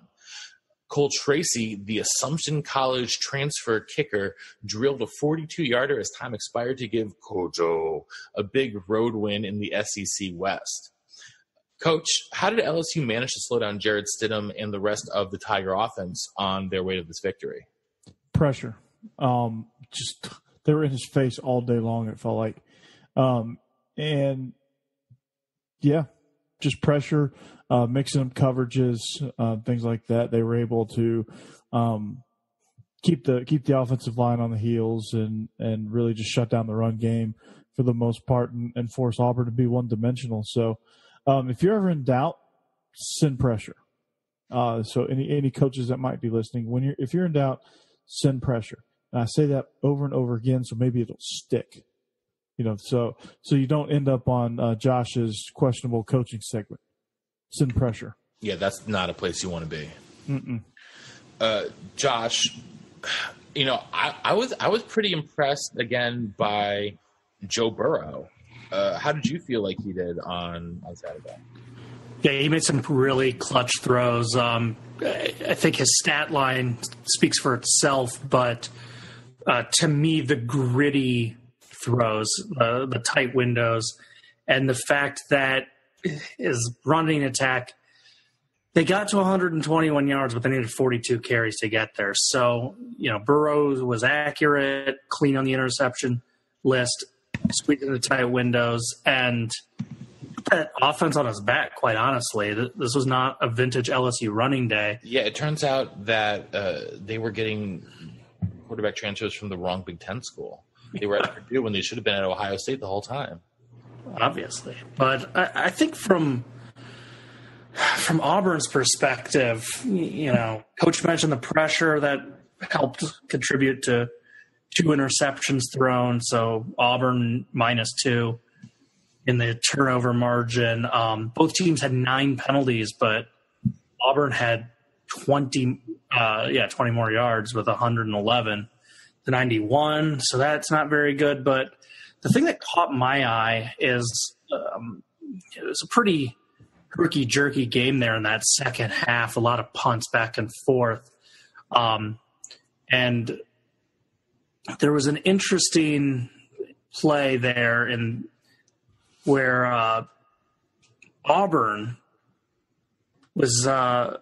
Cole Tracy, the Assumption College transfer kicker, drilled a forty-two-yarder as time expired to give Kojo a big road win in the S E C West. Coach, how did L S U manage to slow down Jared Stidham and the rest of the Tiger offense on their way to this victory? Pressure. Um, just they were in his face all day long, it felt like. Um, and, yeah, just pressure, uh, mixing up coverages, uh, things like that. They were able to um, keep the keep the offensive line on the heels and, and really just shut down the run game for the most part and, and force Auburn to be one-dimensional. So, Um, if you're ever in doubt, send pressure. Uh, so any any coaches that might be listening, when you're if you're in doubt, send pressure. And I say that over and over again, so maybe it'll stick. You know, so so you don't end up on uh, Josh's questionable coaching segment. Send pressure. Yeah, that's not a place you want to be. Mm-mm. Uh, Josh, you know, I, I was I was pretty impressed again by Joe Burrow. Uh, how did you feel like he did on, on Saturday? Yeah, he made some really clutch throws. Um, I think his stat line speaks for itself, but uh, to me, the gritty throws, uh, the tight windows, and the fact that his running attack, they got to one hundred twenty-one yards, but they needed forty-two carries to get there. So, you know, Burrow was accurate, clean on the interception list, squeezing the tight windows, and that offense on his back, quite honestly. This was not a vintage L S U running day. Yeah, it turns out that uh, they were getting quarterback transfers from the wrong Big Ten school. They were at Purdue when they should have been at Ohio State the whole time. Obviously. But I, I think from from Auburn's perspective, you know, Coach mentioned the pressure that helped contribute to two interceptions thrown, so Auburn minus two in the turnover margin. Um, both teams had nine penalties, but Auburn had twenty, uh, yeah, twenty more yards with one hundred eleven to ninety-one, so that's not very good. But the thing that caught my eye is um, it was a pretty herky-jerky game there in that second half, a lot of punts back and forth. Um, and – There was an interesting play there in where uh, Auburn was uh,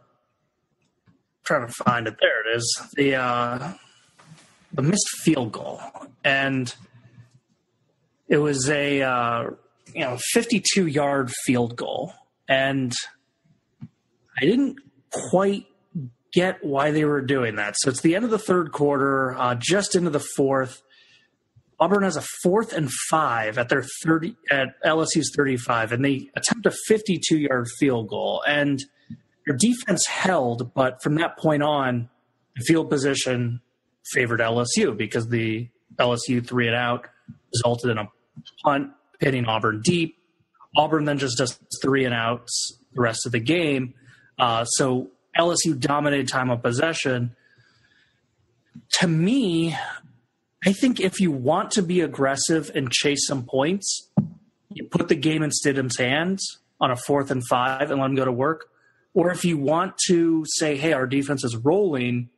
trying to find it. There it is, the uh, the missed field goal, and it was a uh, you know fifty-two-yard field goal, and I didn't quite get why they were doing that. So it's the end of the third quarter, uh, just into the fourth. Auburn has a fourth and five at their thirty at L S U's thirty-five, and they attempt a fifty-two-yard field goal. And their defense held, but from that point on, the field position favored L S U because the L S U three and out resulted in a punt, pitting Auburn deep. Auburn then just does three and outs the rest of the game. Uh, so L S U dominated time of possession. To me, I think if you want to be aggressive and chase some points, you put the game in Stidham's hands on a fourth and five and let him go to work. Or if you want to say, hey, our defense is rolling,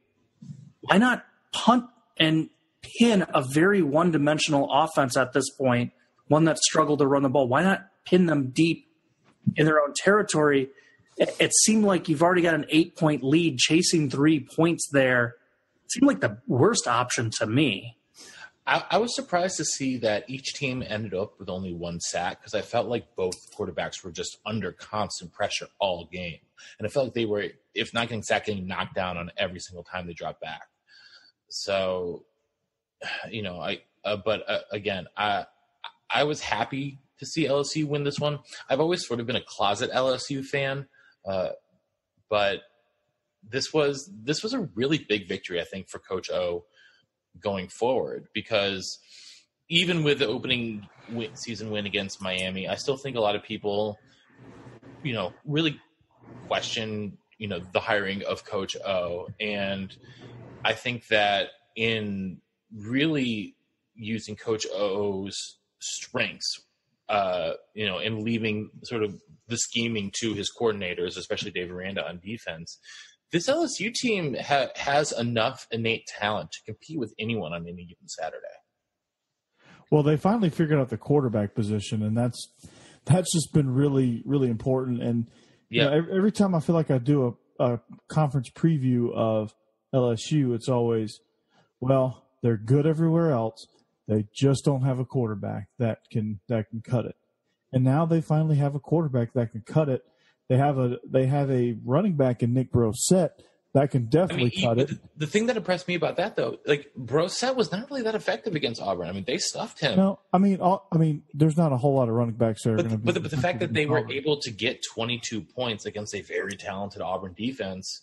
why not punt and pin a very one-dimensional offense at this point, one that struggled to run the ball? Why not pin them deep in their own territory? It seemed like you've already got an eight-point lead, chasing three points there. It seemed like the worst option to me. I, I was surprised to see that each team ended up with only one sack because I felt like both quarterbacks were just under constant pressure all game. And I felt like they were, if not getting sacked, getting knocked down on every single time they dropped back. So, you know, I uh, but uh, again, I I was happy to see L S U win this one. I've always sort of been a closet L S U fan, uh, but this was this was a really big victory, I think, for Coach O going forward, because even with the opening win, season win against Miami, I still think a lot of people, you know, really question, you know, the hiring of Coach O. And I think that in really using Coach O's strengths, uh, you know, and leaving sort of the scheming to his coordinators, especially Dave Aranda on defense, this L S U team ha- has enough innate talent to compete with anyone on any given Saturday. Well, they finally figured out the quarterback position, and that's that's just been really, really important. And yeah, you know, every, every time I feel like I do a, a conference preview of L S U, it's always, well, they're good everywhere else. They just don't have a quarterback that can that can cut it. And now they finally have a quarterback that can cut it. They have a they have a running back in Nick Brissett that can definitely I mean, cut he, it. The, the thing that impressed me about that, though, like Brissett was not really that effective against Auburn. I mean, they stuffed him. No, I mean, all, I mean, there's not a whole lot of running backs there. But, the, but, the, but the fact that they Auburn. were able to get twenty-two points against a very talented Auburn defense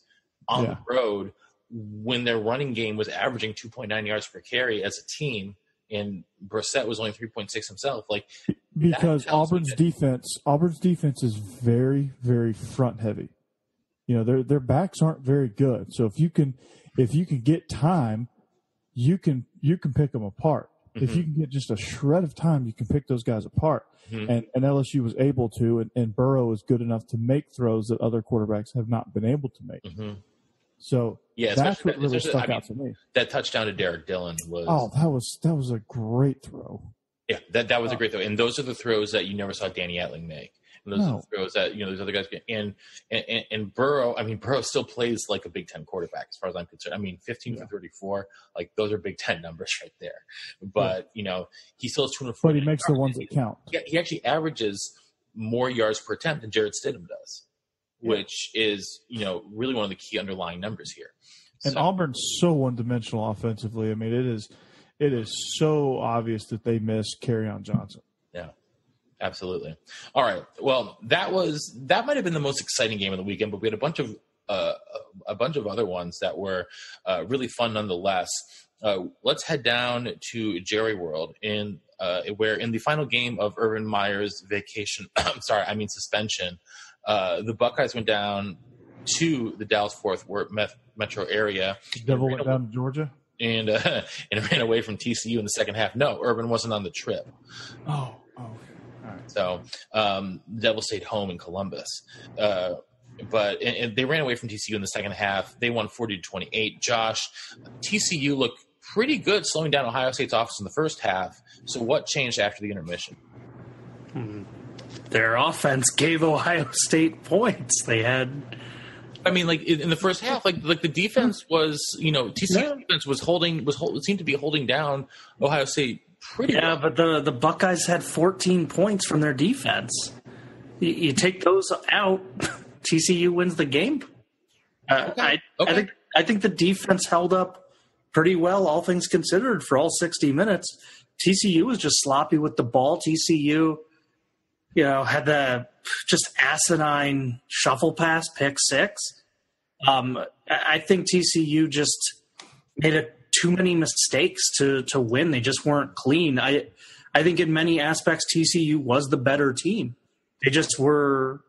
on yeah. the road when their running game was averaging two point nine yards per carry as a team, and Brissett was only three point six himself, like. Because Auburn's defense, Auburn's defense is very, very front heavy. You know, their their backs aren't very good. So if you can, if you can get time, you can you can pick them apart. Mm-hmm. If you can get just a shred of time, you can pick those guys apart. Mm-hmm. And and L S U was able to, and, and Burrow is good enough to make throws that other quarterbacks have not been able to make. Mm-hmm. So yeah, that's what really stuck I mean, out to me. That touchdown to Derek Dillon was oh, that was that was a great throw. Yeah, that, that was a great throw. And those are the throws that you never saw Danny Etling make. And those no. are the throws that, you know, those other guys get. And, and, and Burrow, I mean, Burrow still plays like a Big Ten quarterback as far as I'm concerned. I mean, fifteen yeah. for thirty-four, like those are Big Ten numbers right there. But, yeah. you know, he still has two hundred forty. But he makes yards. The ones that count. Yeah, he, he actually averages more yards per attempt than Jared Stidham does, yeah. which is, you know, really one of the key underlying numbers here. And so, Auburn's so one-dimensional offensively. I mean, it is – It is so obvious that they missed Kerryon Johnson. Yeah, absolutely. All right. Well, that was that might have been the most exciting game of the weekend, but we had a bunch of uh, a bunch of other ones that were uh, really fun nonetheless. Uh, let's head down to Jerry World, in uh, where in the final game of Urban Meyer's vacation, I'm sorry, I mean suspension, uh, the Buckeyes went down to the Dallas-Fort Worth metro area. Devil went down to Georgia. And uh, and ran away from T C U in the second half. No, Urban wasn't on the trip. Oh, oh okay. All right. So um, the Devils stayed home in Columbus. Uh, but and, and they ran away from T C U in the second half. They won forty to twenty-eight. Josh, T C U looked pretty good slowing down Ohio State's offense in the first half. So what changed after the intermission? Hmm. Their offense gave Ohio State points. They had... I mean, like in the first half, like like the defense was, you know, T C U yeah. defense was holding was hold, seemed to be holding down Ohio State pretty. Yeah, well. But the the Buckeyes had fourteen points from their defense. You, you take those out, T C U wins the game. Uh, okay. I, okay. I think I think the defense held up pretty well, all things considered, for all sixty minutes. T C U was just sloppy with the ball. T C U, you know, had the just asinine shuffle pass, pick six. Um, I think T C U just made a, too many mistakes to to win. They just weren't clean. I I think in many aspects, T C U was the better team. They just were,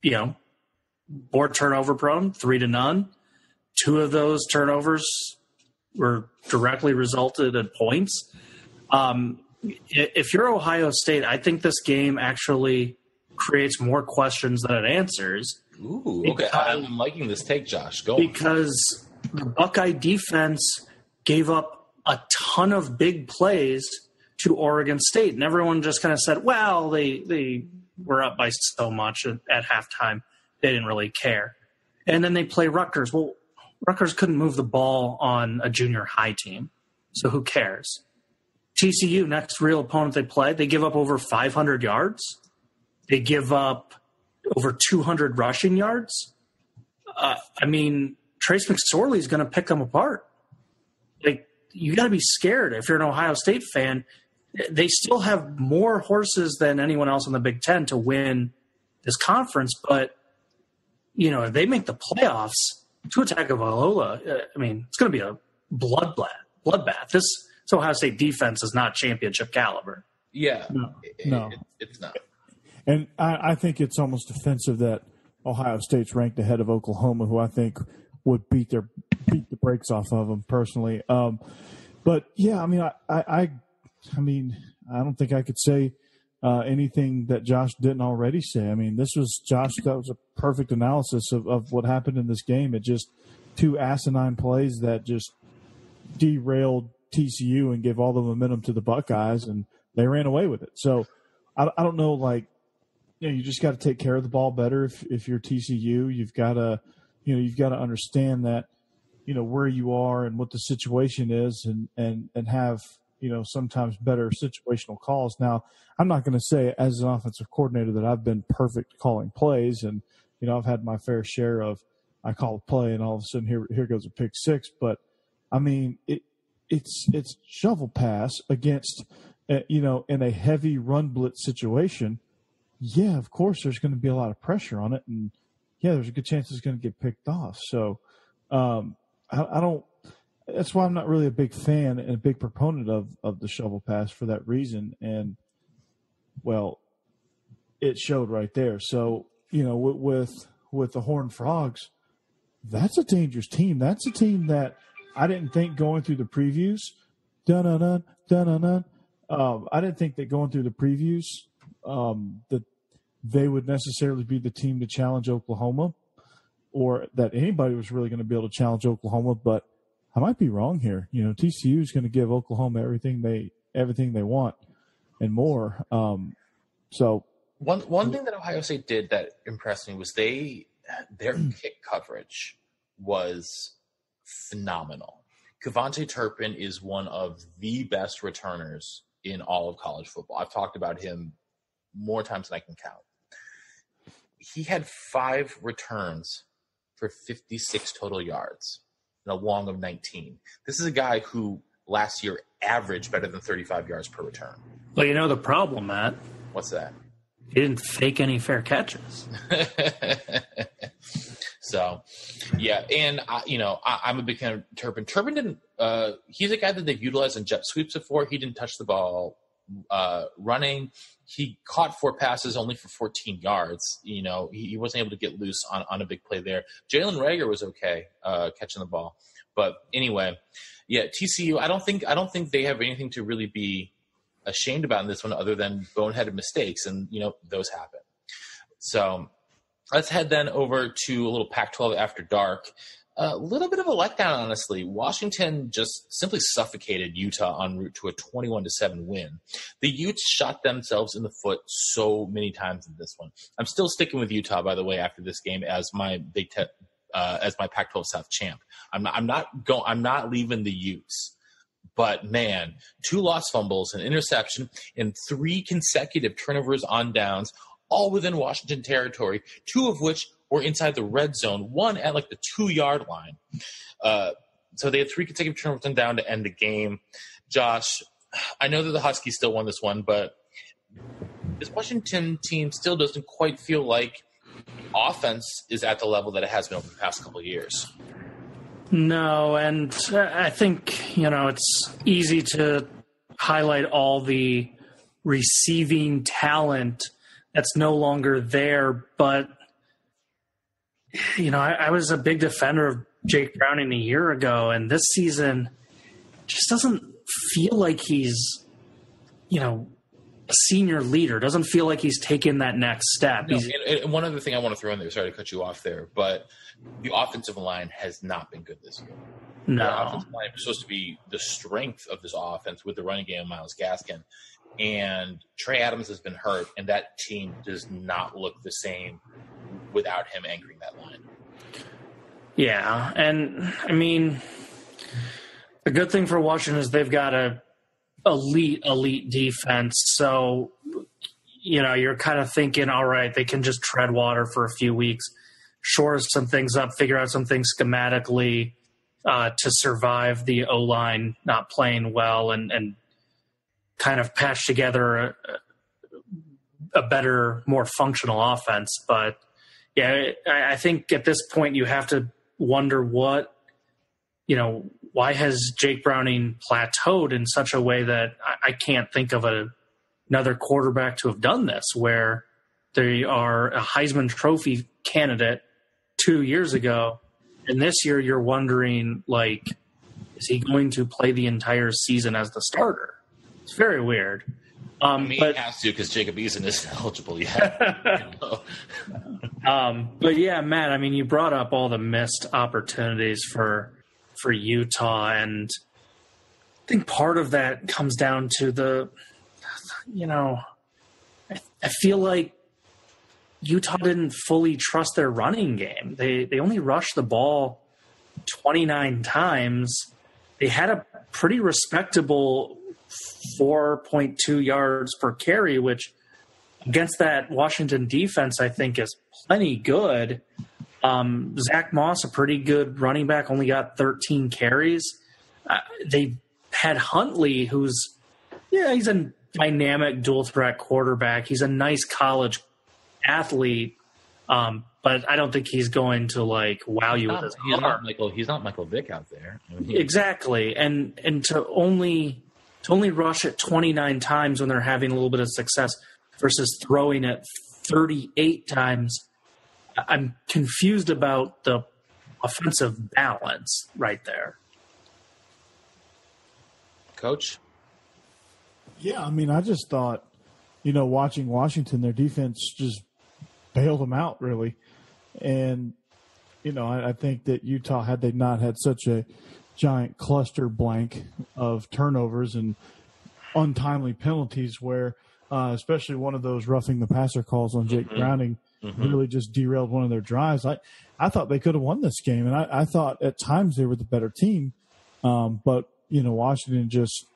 you know, more turnover prone, three to none. Two of those turnovers were directly resulted in points. Um, if you're Ohio State, I think this game actually creates more questions than it answers. Ooh, okay. Because, I'm liking this take, Josh. Go on. Because the Buckeye defense gave up a ton of big plays to Oregon State, and everyone just kind of said, well, they, they were up by so much at, at halftime. They didn't really care. And then they play Rutgers. Well, Rutgers couldn't move the ball on a junior high team, so who cares? T C U, next real opponent they play, they give up over five hundred yards. They give up over two hundred rushing yards. Uh, I mean, Trace McSorley's going to pick them apart. Like, you got to be scared if you're an Ohio State fan. They still have more horses than anyone else in the Big Ten to win this conference, but, you know, if they make the playoffs, Tua Tagovailoa, I mean, it's going to be a bloodbath. Bloodbath. This Ohio State defense is not championship caliber. Yeah, no, it, no. It, it's not. And I, I think it's almost offensive that Ohio State's ranked ahead of Oklahoma, who I think would beat their beat the brakes off of them personally. Um, but yeah, I mean, I, I, I mean, I don't think I could say uh, anything that Josh didn't already say. I mean, this was Josh. That was a perfect analysis of, of what happened in this game. It just two asinine plays that just derailed T C U and gave all the momentum to the Buckeyes, and they ran away with it. So I, I don't know, like, you know, you just got to take care of the ball better. If, if you're T C U, you've got to, you know, you've got to understand that, you know, where you are and what the situation is, and, and, and have, you know, sometimes better situational calls. Now, I'm not going to say as an offensive coordinator that I've been perfect calling plays, and, you know, I've had my fair share of, I call a play and all of a sudden here, here goes a pick six. But I mean, it, It's it's shovel pass against, uh, you know, in a heavy run blitz situation. Yeah, of course, there's going to be a lot of pressure on it. And, yeah, there's a good chance it's going to get picked off. So um, I, I don't – that's why I'm not really a big fan and a big proponent of, of the shovel pass for that reason. And, well, it showed right there. So, you know, with with, with the Horned Frogs, that's a dangerous team. That's a team that – I didn't think going through the previews, dun dun dun dun dun. Um, I didn't think that going through the previews um, that they would necessarily be the team to challenge Oklahoma, or that anybody was really going to be able to challenge Oklahoma. But I might be wrong here. You know, T C U is going to give Oklahoma everything they everything they want and more. Um, so one one thing that Ohio State did that impressed me was they their kick coverage was phenomenal. Kevontae Turpin is one of the best returners in all of college football. I've talked about him more times than I can count. He had five returns for fifty-six total yards and a long of nineteen. This is a guy who last year averaged better than thirty-five yards per return. Well, you know the problem, Matt. What's that? He didn't fake any fair catches. So, yeah, and, I, you know, I, I'm a big fan of Turpin. Turpin didn't uh, – he's a guy that they've utilized in jet sweeps before. He didn't touch the ball uh, running. He caught four passes only for fourteen yards. You know, he, he wasn't able to get loose on, on a big play there. Jalen Reagor was okay uh, catching the ball. But anyway, yeah, T C U, I don't think I don't think they have anything to really be ashamed about in this one other than boneheaded mistakes, and, you know, those happen. So – let's head then over to a little Pac twelve after dark. A little bit of a letdown, honestly. Washington just simply suffocated Utah en route to a twenty-one to seven win. The Utes shot themselves in the foot so many times in this one. I'm still sticking with Utah, by the way, after this game as my Big Ten, uh, as my Pac twelve South champ. I'm not, I'm not going. I'm not leaving the Utes. But, man, two lost fumbles, an interception, and three consecutive turnovers on downs, all within Washington territory, two of which were inside the red zone, one at like the two-yard line. Uh, so they had three consecutive turnovers and down to end the game. Josh, I know that the Huskies still won this one, but this Washington team still doesn't quite feel like offense is at the level that it has been over the past couple of years. No, and I think, you know, it's easy to highlight all the receiving talent that's no longer there. But, you know, I, I was a big defender of Jake Browning a year ago, and this season just doesn't feel like he's, you know, a senior leader. Doesn't feel like he's taken that next step. No, and, and one other thing I want to throw in there, sorry to cut you off there, but the offensive line has not been good this year. No. The offensive line was supposed to be the strength of this offense with the running game of Myles Gaskin. And Trey Adams has been hurt, and that team does not look the same without him anchoring that line. Yeah, and, I mean, the good thing for Washington is they've got a elite, elite defense. So, you know, you're kind of thinking, all right, they can just tread water for a few weeks, shore some things up, figure out some things schematically uh, to survive the O-line not playing well, and, and kind of patch together a, a better, more functional offense. But, yeah, I, I think at this point you have to wonder what, you know, why has Jake Browning plateaued in such a way that I, I can't think of a, another quarterback to have done this, where they are a Heisman Trophy candidate two years ago, and this year you're wondering, like, is he going to play the entire season as the starter? It's very weird. Um, I mean, but, he has to, because Jacob Eason isn't eligible yet. um, but, yeah, Matt, I mean, you brought up all the missed opportunities for for Utah, and I think part of that comes down to the, you know, I, I feel like Utah didn't fully trust their running game. They, they only rushed the ball twenty-nine times. They had a pretty respectable four point two yards per carry, which against that Washington defense, I think, is plenty good. Um, Zach Moss, a pretty good running back, only got thirteen carries. Uh, they had Huntley, who's, yeah, he's a dynamic dual threat quarterback. He's a nice college athlete, um, but I don't think he's going to, like, wow you with his arm. He's not Michael, he's not Michael Vick out there. I mean, he, exactly. And, and to only... to only rush it twenty-nine times when they're having a little bit of success versus throwing it thirty-eight times, I'm confused about the offensive balance right there. Coach? Yeah, I mean, I just thought, you know, watching Washington, their defense just bailed them out, really. And, you know, I, I think that Utah, had they not had such a giant cluster blank of turnovers and untimely penalties where uh, especially one of those roughing the passer calls on Jake mm-hmm. Browning mm-hmm. really just derailed one of their drives. I, I thought they could have won this game, and I, I thought at times they were the better team. Um, but, you know, Washington just,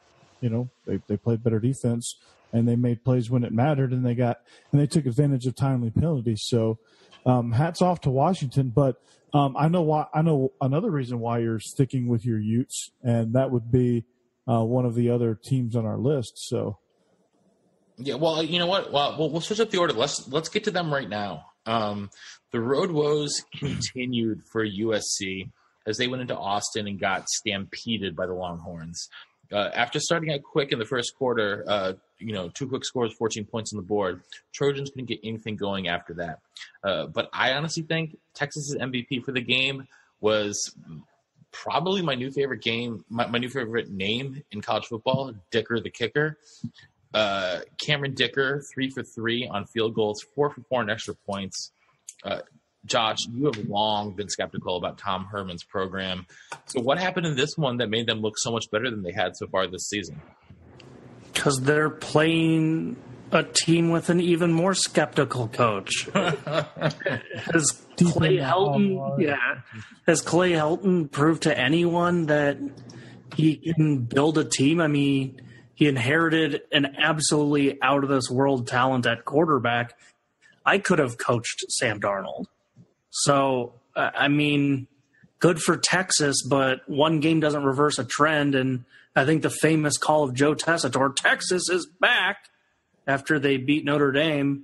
you know, they, they played better defense, and they made plays when it mattered, and they got and they took advantage of timely penalties. So um, hats off to Washington, but Um, I know why. I know another reason why you're sticking with your Utes, and that would be uh, one of the other teams on our list. So, yeah. Well, you know what? Well, we'll, we'll switch up the order. Let's let's get to them right now. Um, the road woes continued for U S C as they went into Austin and got stampeded by the Longhorns. Uh, after starting out quick in the first quarter, uh, you know, two quick scores, fourteen points on the board, Trojans couldn't get anything going after that. Uh, but I honestly think Texas's M V P for the game was probably my new favorite game, my, my new favorite name in college football, Dicker the Kicker. Uh, Cameron Dicker, three for three on field goals, four for four on extra points. Uh, Josh, you have long been skeptical about Tom Herman's program. So what happened in this one that made them look so much better than they had so far this season? Because they're playing a team with an even more skeptical coach. Has Clay Helton, yeah, has Clay Helton proved to anyone that he can build a team? I mean, he inherited an absolutely out-of-this-world talent at quarterback. I could have coached Sam Darnold. So, uh, I mean, good for Texas, but one game doesn't reverse a trend. And I think the famous call of Joe Tessitore, Texas is back, after they beat Notre Dame,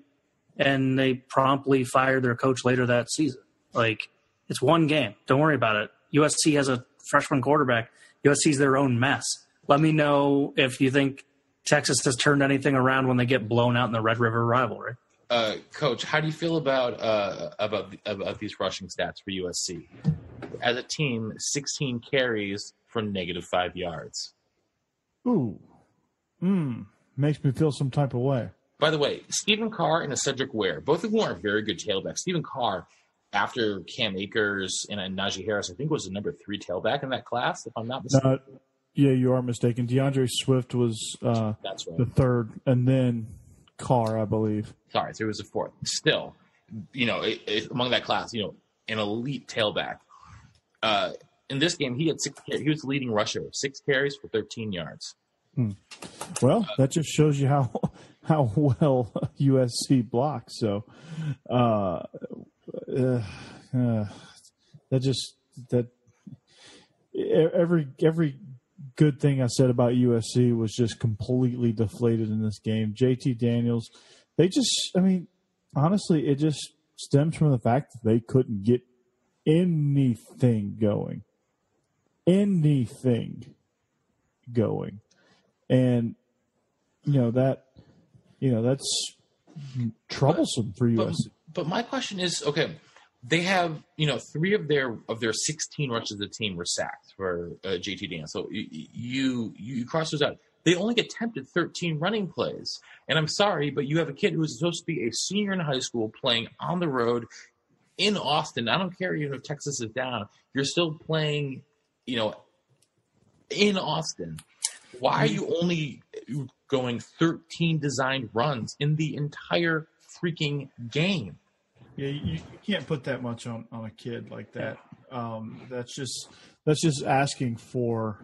and they promptly fired their coach later that season. Like, it's one game. Don't worry about it. U S C has a freshman quarterback. U S C's their own mess. Let me know if you think Texas has turned anything around when they get blown out in the Red River rivalry. Uh, Coach, how do you feel about uh, about about these rushing stats for U S C? As a team, sixteen carries for negative five yards. Ooh. Mm. Makes me feel some type of way. By the way, Stephen Carr and Cedric Ware, both of whom are very good tailbacks. Stephen Carr, after Cam Akers and Najee Harris, I think was the number three tailback in that class, if I'm not mistaken. Uh, yeah, you are mistaken. DeAndre Swift was uh, That's right. the third, and then Carr, I believe. Sorry, so it was the fourth. Still, you know, it, it, among that class, you know, an elite tailback. Uh, in this game, he had six. He was the leading rusher, six carries for thirteen yards. Hmm. Well, that just shows you how how well U S C blocks. So, uh, uh, uh, that just that every every good thing I said about U S C was just completely deflated in this game. J T Daniels, they just, I mean, honestly, it just stems from the fact that they couldn't get anything going, anything going. And, you know, that, you know, that's troublesome but, for U S C. But, but my question is, okay, they have, you know, three of their of their sixteen rushes of the team were sacked for uh, J T Daniels. So you, you you cross those out. They only attempted thirteen running plays. And I'm sorry, but you have a kid who is supposed to be a senior in high school playing on the road in Austin. I don't care even if Texas is down. You're still playing, you know, in Austin. Why are you only going thirteen designed runs in the entire freaking game? Yeah, you, you can't put that much on, on a kid like that. Um, that's just that's just asking for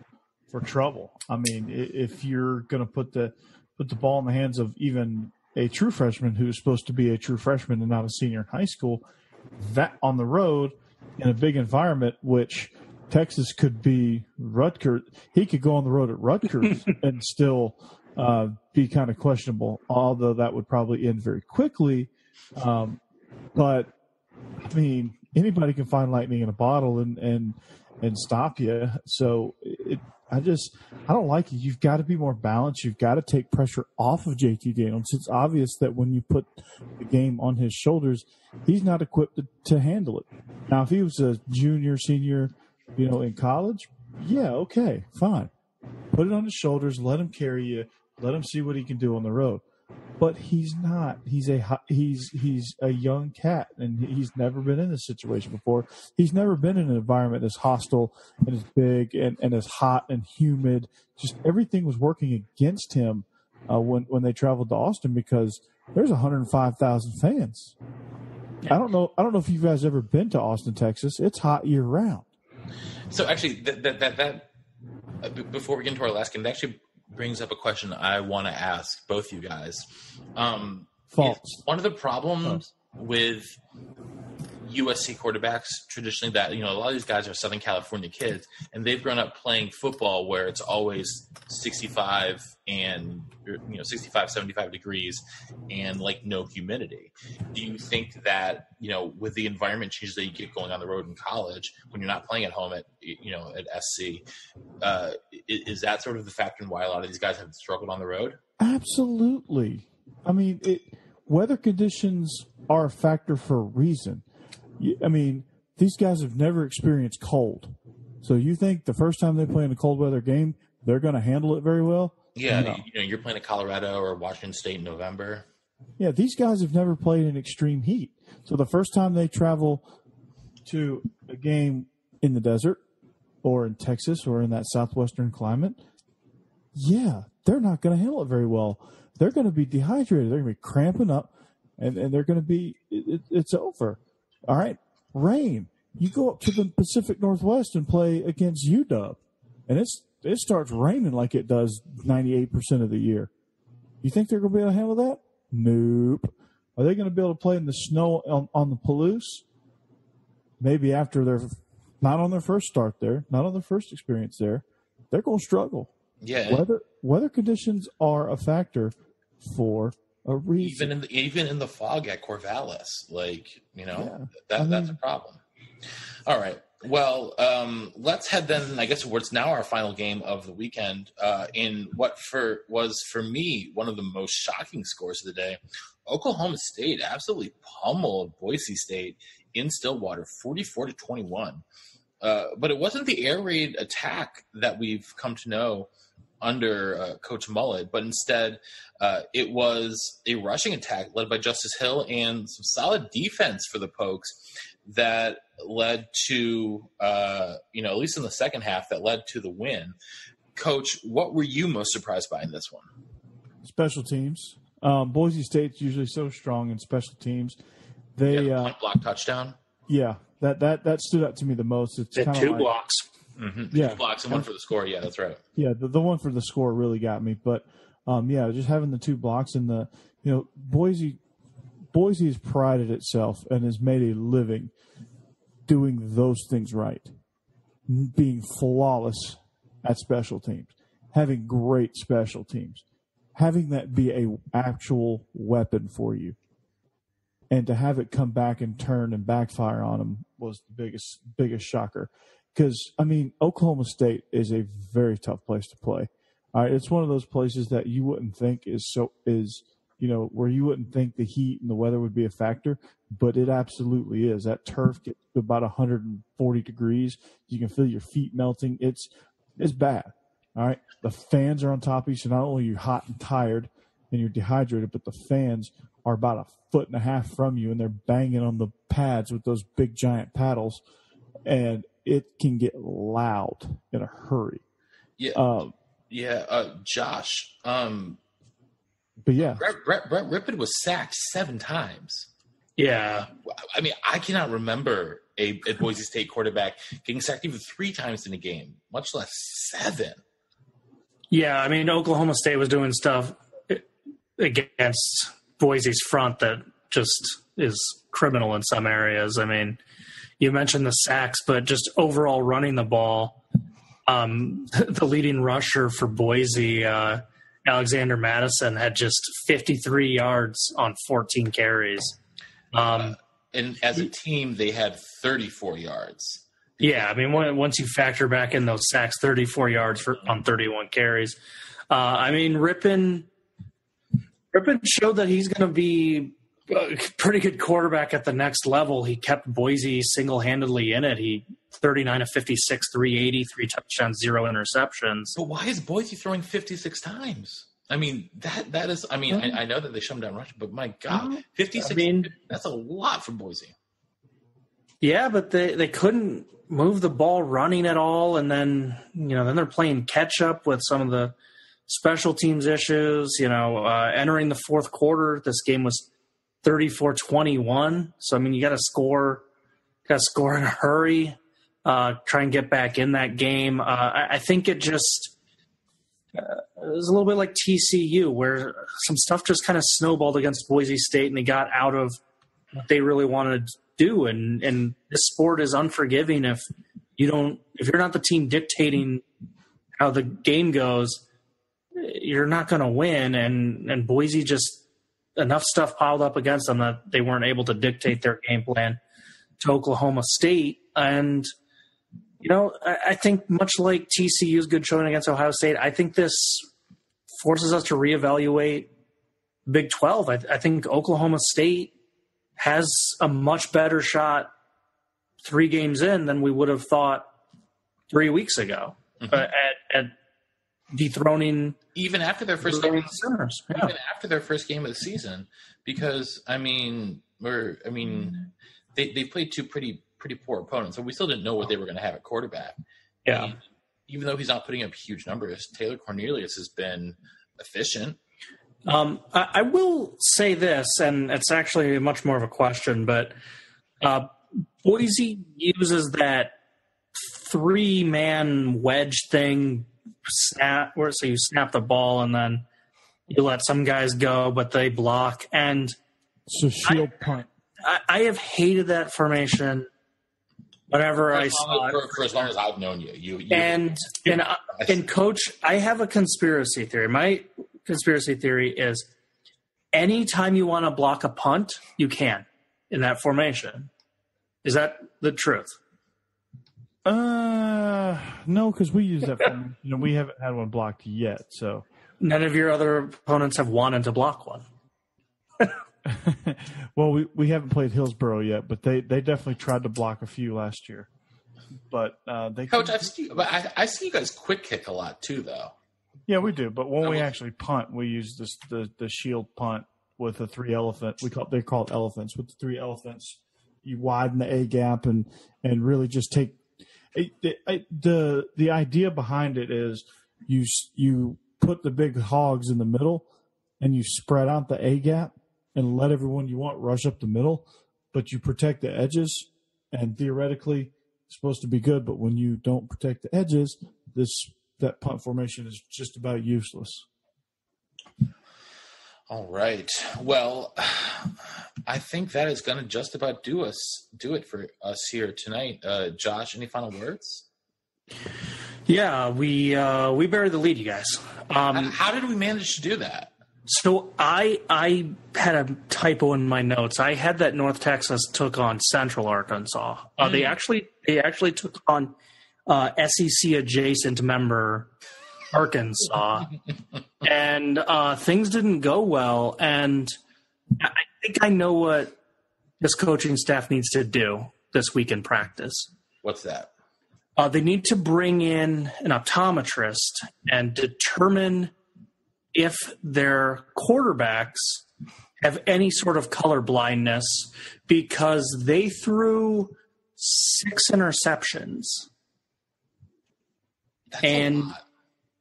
for trouble. I mean, if you're going to put the put the ball in the hands of even a true freshman who's supposed to be a true freshman and not a senior in high school, that on the road in a big environment, which – Texas could be Rutgers. He could go on the road at Rutgers and still uh, be kind of questionable, although that would probably end very quickly. Um, but, I mean, anybody can find lightning in a bottle and and, and stop you. So it, I just – I don't like it. You've got to be more balanced. You've got to take pressure off of J T Daniels. It's obvious that when you put the game on his shoulders, he's not equipped to, to handle it. Now, if he was a junior, senior – you know, in college, yeah, okay, fine. Put it on his shoulders, let him carry you, let him see what he can do on the road. But he's not. He's a he's he's a young cat, and he's never been in this situation before. He's never been in an environment as hostile and as big and, and as hot and humid. Just everything was working against him uh, when when they traveled to Austin because there's one hundred five thousand fans. I don't know. I don't know if you guys ever been to Austin, Texas. It's hot year round. So actually, that that that, that uh, b- before we get into our last game, that actually brings up a question I want to ask both you guys. Um, False. One of the problems False. with U S C quarterbacks traditionally that you know a lot of these guys are Southern California kids, and they've grown up playing football where it's always sixty-five and you know sixty-five, seventy-five degrees, and like no humidity. Do you think that you know with the environment changes that you get going on the road in college when you're not playing at home at you know at S C, uh, is that sort of the factor in why a lot of these guys have struggled on the road? Absolutely. I mean, it, weather conditions are a factor for a reason. I mean, these guys have never experienced cold. So you think the first time they play in a cold weather game, they're going to handle it very well? Yeah, no. You know, you're playing at Colorado or Washington State in November. Yeah, these guys have never played in extreme heat. So the first time they travel to a game in the desert or in Texas or in that southwestern climate, yeah, they're not going to handle it very well. They're going to be dehydrated. They're going to be cramping up, and, and they're going to be it, – it's over. All right, rain. You go up to the Pacific Northwest and play against U W, and it's it starts raining like it does ninety-eight percent of the year. You think they're going to be able to handle that? Nope. Are they going to be able to play in the snow on, on the Palouse? Maybe after they're not on their first start there, not on their first experience there. They're going to struggle. Yeah. Weather weather conditions are a factor for a reason. Even in the, even in the fog at Corvallis, like, you know, yeah, that I mean, that's a problem. All right. Well, um, let's head then, I guess, towards now our final game of the weekend uh, in what for was, for me, one of the most shocking scores of the day. Oklahoma State absolutely pummeled Boise State in Stillwater, forty-four to twenty-one. Uh, but it wasn't the air raid attack that we've come to know under uh, Coach Mullet, but instead uh, it was a rushing attack led by Justice Hill and some solid defense for the Pokes that led to, uh, you know, at least in the second half, that led to the win. Coach, what were you most surprised by in this one? Special teams. Um, Boise State's usually so strong in special teams. They yeah, the punt uh, block touchdown. Yeah, that that that stood out to me the most. It's kind of two like, blocks. Mm-hmm. Yeah, two blocks and one for the score. Yeah, that's right. Yeah, the, the one for the score really got me. But um, yeah, just having the two blocks and the you know Boise, Boise has prided itself and has made a living doing those things right, being flawless at special teams, having great special teams, having that be a actual weapon for you. And to have it come back and turn and backfire on them was the biggest biggest shocker. Because, I mean, Oklahoma State is a very tough place to play. All right, it's one of those places that you wouldn't think is so is, you know, where you wouldn't think the heat and the weather would be a factor, but it absolutely is. That turf gets to about one hundred forty degrees. You can feel your feet melting. It's it's bad. All right, the fans are on top of you, so not only are you hot and tired and you're dehydrated, but the fans are about a foot and a half from you, and they're banging on the pads with those big giant paddles, and it can get loud in a hurry. Yeah, um, yeah, uh, Josh. Um, but yeah, Brett, Brett, Brett Rippon was sacked seven times. Yeah, I mean, I cannot remember a, a Boise State quarterback getting sacked even three times in a game, much less seven. Yeah, I mean, Oklahoma State was doing stuff against Boise's front that just is criminal in some areas. I mean, you mentioned the sacks, but just overall running the ball, um, the leading rusher for Boise, uh, Alexander Madison, had just fifty-three yards on fourteen carries. Um, uh, and as a team, they had thirty-four yards. Yeah, I mean, once you factor back in those sacks, thirty-four yards for, on thirty-one carries. Uh, I mean, Rippon... Rippon showed that he's going to be a pretty good quarterback at the next level. He kept Boise single-handedly in it. He thirty-nine of fifty-six, three eighty, three touchdowns, zero interceptions. But why is Boise throwing fifty-six times? I mean, that that is – I mean, mm-hmm. I, I know that they shut him down rushing, but my God, fifty-six, I mean, that's a lot for Boise. Yeah, but they, they couldn't move the ball running at all, and then, you know, then they're playing catch-up with some of the – special teams issues, you know, uh, entering the fourth quarter, this game was thirty-four twenty-one. So, I mean, you got to score, got to score in a hurry, uh, try and get back in that game. Uh, I, I think it just uh, it was a little bit like T C U, where some stuff just kind of snowballed against Boise State, and they got out of what they really wanted to do. And, and this sport is unforgiving if you don't, if you're not the team dictating how the game goes. You're not going to win, and, and Boise just enough stuff piled up against them that they weren't able to dictate their game plan to Oklahoma State. And, you know, I, I think much like T C U's good showing against Ohio State, I think this forces us to reevaluate Big twelve. I, I think Oklahoma State has a much better shot three games in than we would have thought three weeks ago mm-hmm. uh, at, at dethroning even after their first game of the Sooners, yeah. even after their first game of the season, because I mean, we're I mean, they they played two pretty pretty poor opponents, so we still didn't know what they were going to have at quarterback. Yeah, and even though he's not putting up huge numbers, Taylor Cornelius has been efficient. Um, I, I will say this, and it's actually much more of a question, but uh, Boise uses that three man wedge thing. Snap where so you snap the ball and then you let some guys go, but they block. And so shield I, punt. I, I have hated that formation. Whenever I saw as, it for as long as I've known you, you, you and you, and I, and coach, I have a conspiracy theory. My conspiracy theory is anytime you want to block a punt, you can in that formation. Is that the truth? Uh, no, because we use that form. You know, we haven't had one blocked yet, so. None of your other opponents have wanted to block one. Well, we, we haven't played Hillsborough yet, but they, they definitely tried to block a few last year. But uh, they Coach, I've seen, but I, I see you guys quick kick a lot too, though. Yeah, we do. But when no, we actually punt, we use this the, the shield punt with the three elephants. We call they call it elephants. With the three elephants, you widen the A gap and and really just take it, it, it, the the idea behind it is you you put the big hogs in the middle and you spread out the A gap and let everyone you want rush up the middle, but you protect the edges and theoretically. Supposed to be good, but when you don't protect the edges, this that punt formation is just about useless. All right. Well, I think that is going to just about do us do it for us here tonight. Uh, Josh, any final words? Yeah, we uh, we buried the lead, you guys. Um, How did we manage to do that? So I I had a typo in my notes. I had that North Texas took on Central Arkansas. Uh, mm. They actually they actually took on uh, S E C adjacent member Arkansas, and uh, things didn't go well. And I think I know what this coaching staff needs to do this week in practice. What's that? Uh, they need to bring in an optometrist and determine if their quarterbacks have any sort of color blindness, because they threw six interceptions. That's and a lot.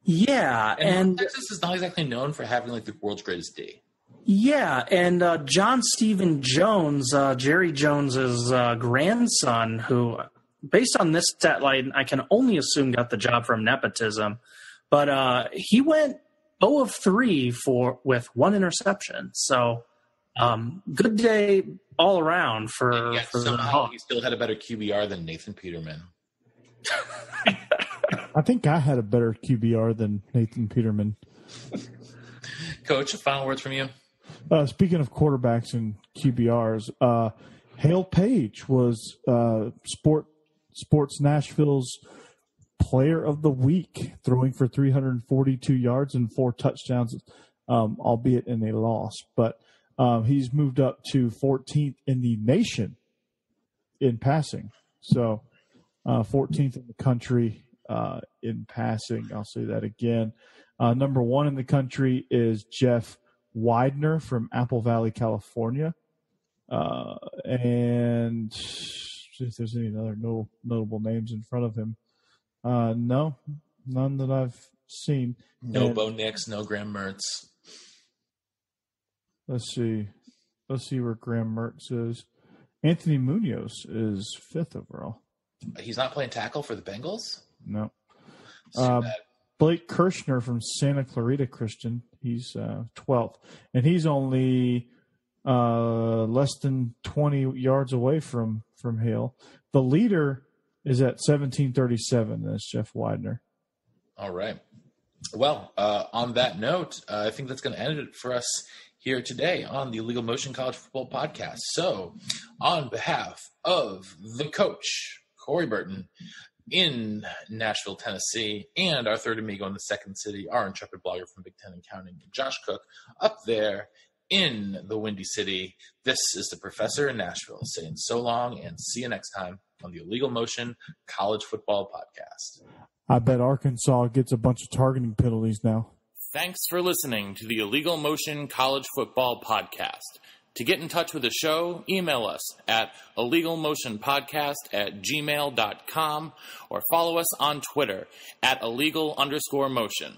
Yeah, and, and Texas is not exactly known for having like the world's greatest D. Yeah, and uh, John Stephen Jones, uh, Jerry Jones's uh, grandson, who, based on this stat line, I can only assume got the job from nepotism, but uh, he went. Oh of three for with one interception. So um, good day all around for, yeah, for somehow the he still had a better Q B R than Nathan Peterman. I think I had a better Q B R than Nathan Peterman. Coach, final words from you. Uh, speaking of quarterbacks and Q B Rs, uh, Hale Page was uh, Sport Sports Nashville's Player of the Week, throwing for three hundred forty-two yards and four touchdowns, um, albeit in a loss. But um, he's moved up to fourteenth in the nation in passing. So uh, fourteenth in the country uh, in passing. I'll say that again. Uh, number one in the country is Jeff Widener from Apple Valley, California. Uh, and if there's any other no, notable names in front of him. Uh, no, none that I've seen. No and, Bo Nix, no Graham Mertz. Let's see. Let's see where Graham Mertz is. Anthony Munoz is fifth overall. He's not playing tackle for the Bengals? No. Uh, Blake Kirshner from Santa Clarita Christian. He's uh, twelfth. And he's only uh, less than twenty yards away from, from Hale. The leader is at seventeen thirty-seven. That's Jeff Widener. All right. Well, uh, on that note, uh, I think that's going to end it for us here today on the Illegal Motion College Football Podcast. So on behalf of the coach, Corey Burton, in Nashville, Tennessee, and our third amigo in the second city, our intrepid blogger from Big Ten and Counting, Josh Cook, up there in the Windy City, this is the professor in Nashville saying so long and see you next time on the Illegal Motion College Football Podcast. I bet Arkansas gets a bunch of targeting penalties now. Thanks for listening to the Illegal Motion College Football Podcast. To get in touch with the show, email us at illegalmotionpodcast at gmail dot com or follow us on Twitter at illegal underscore motion.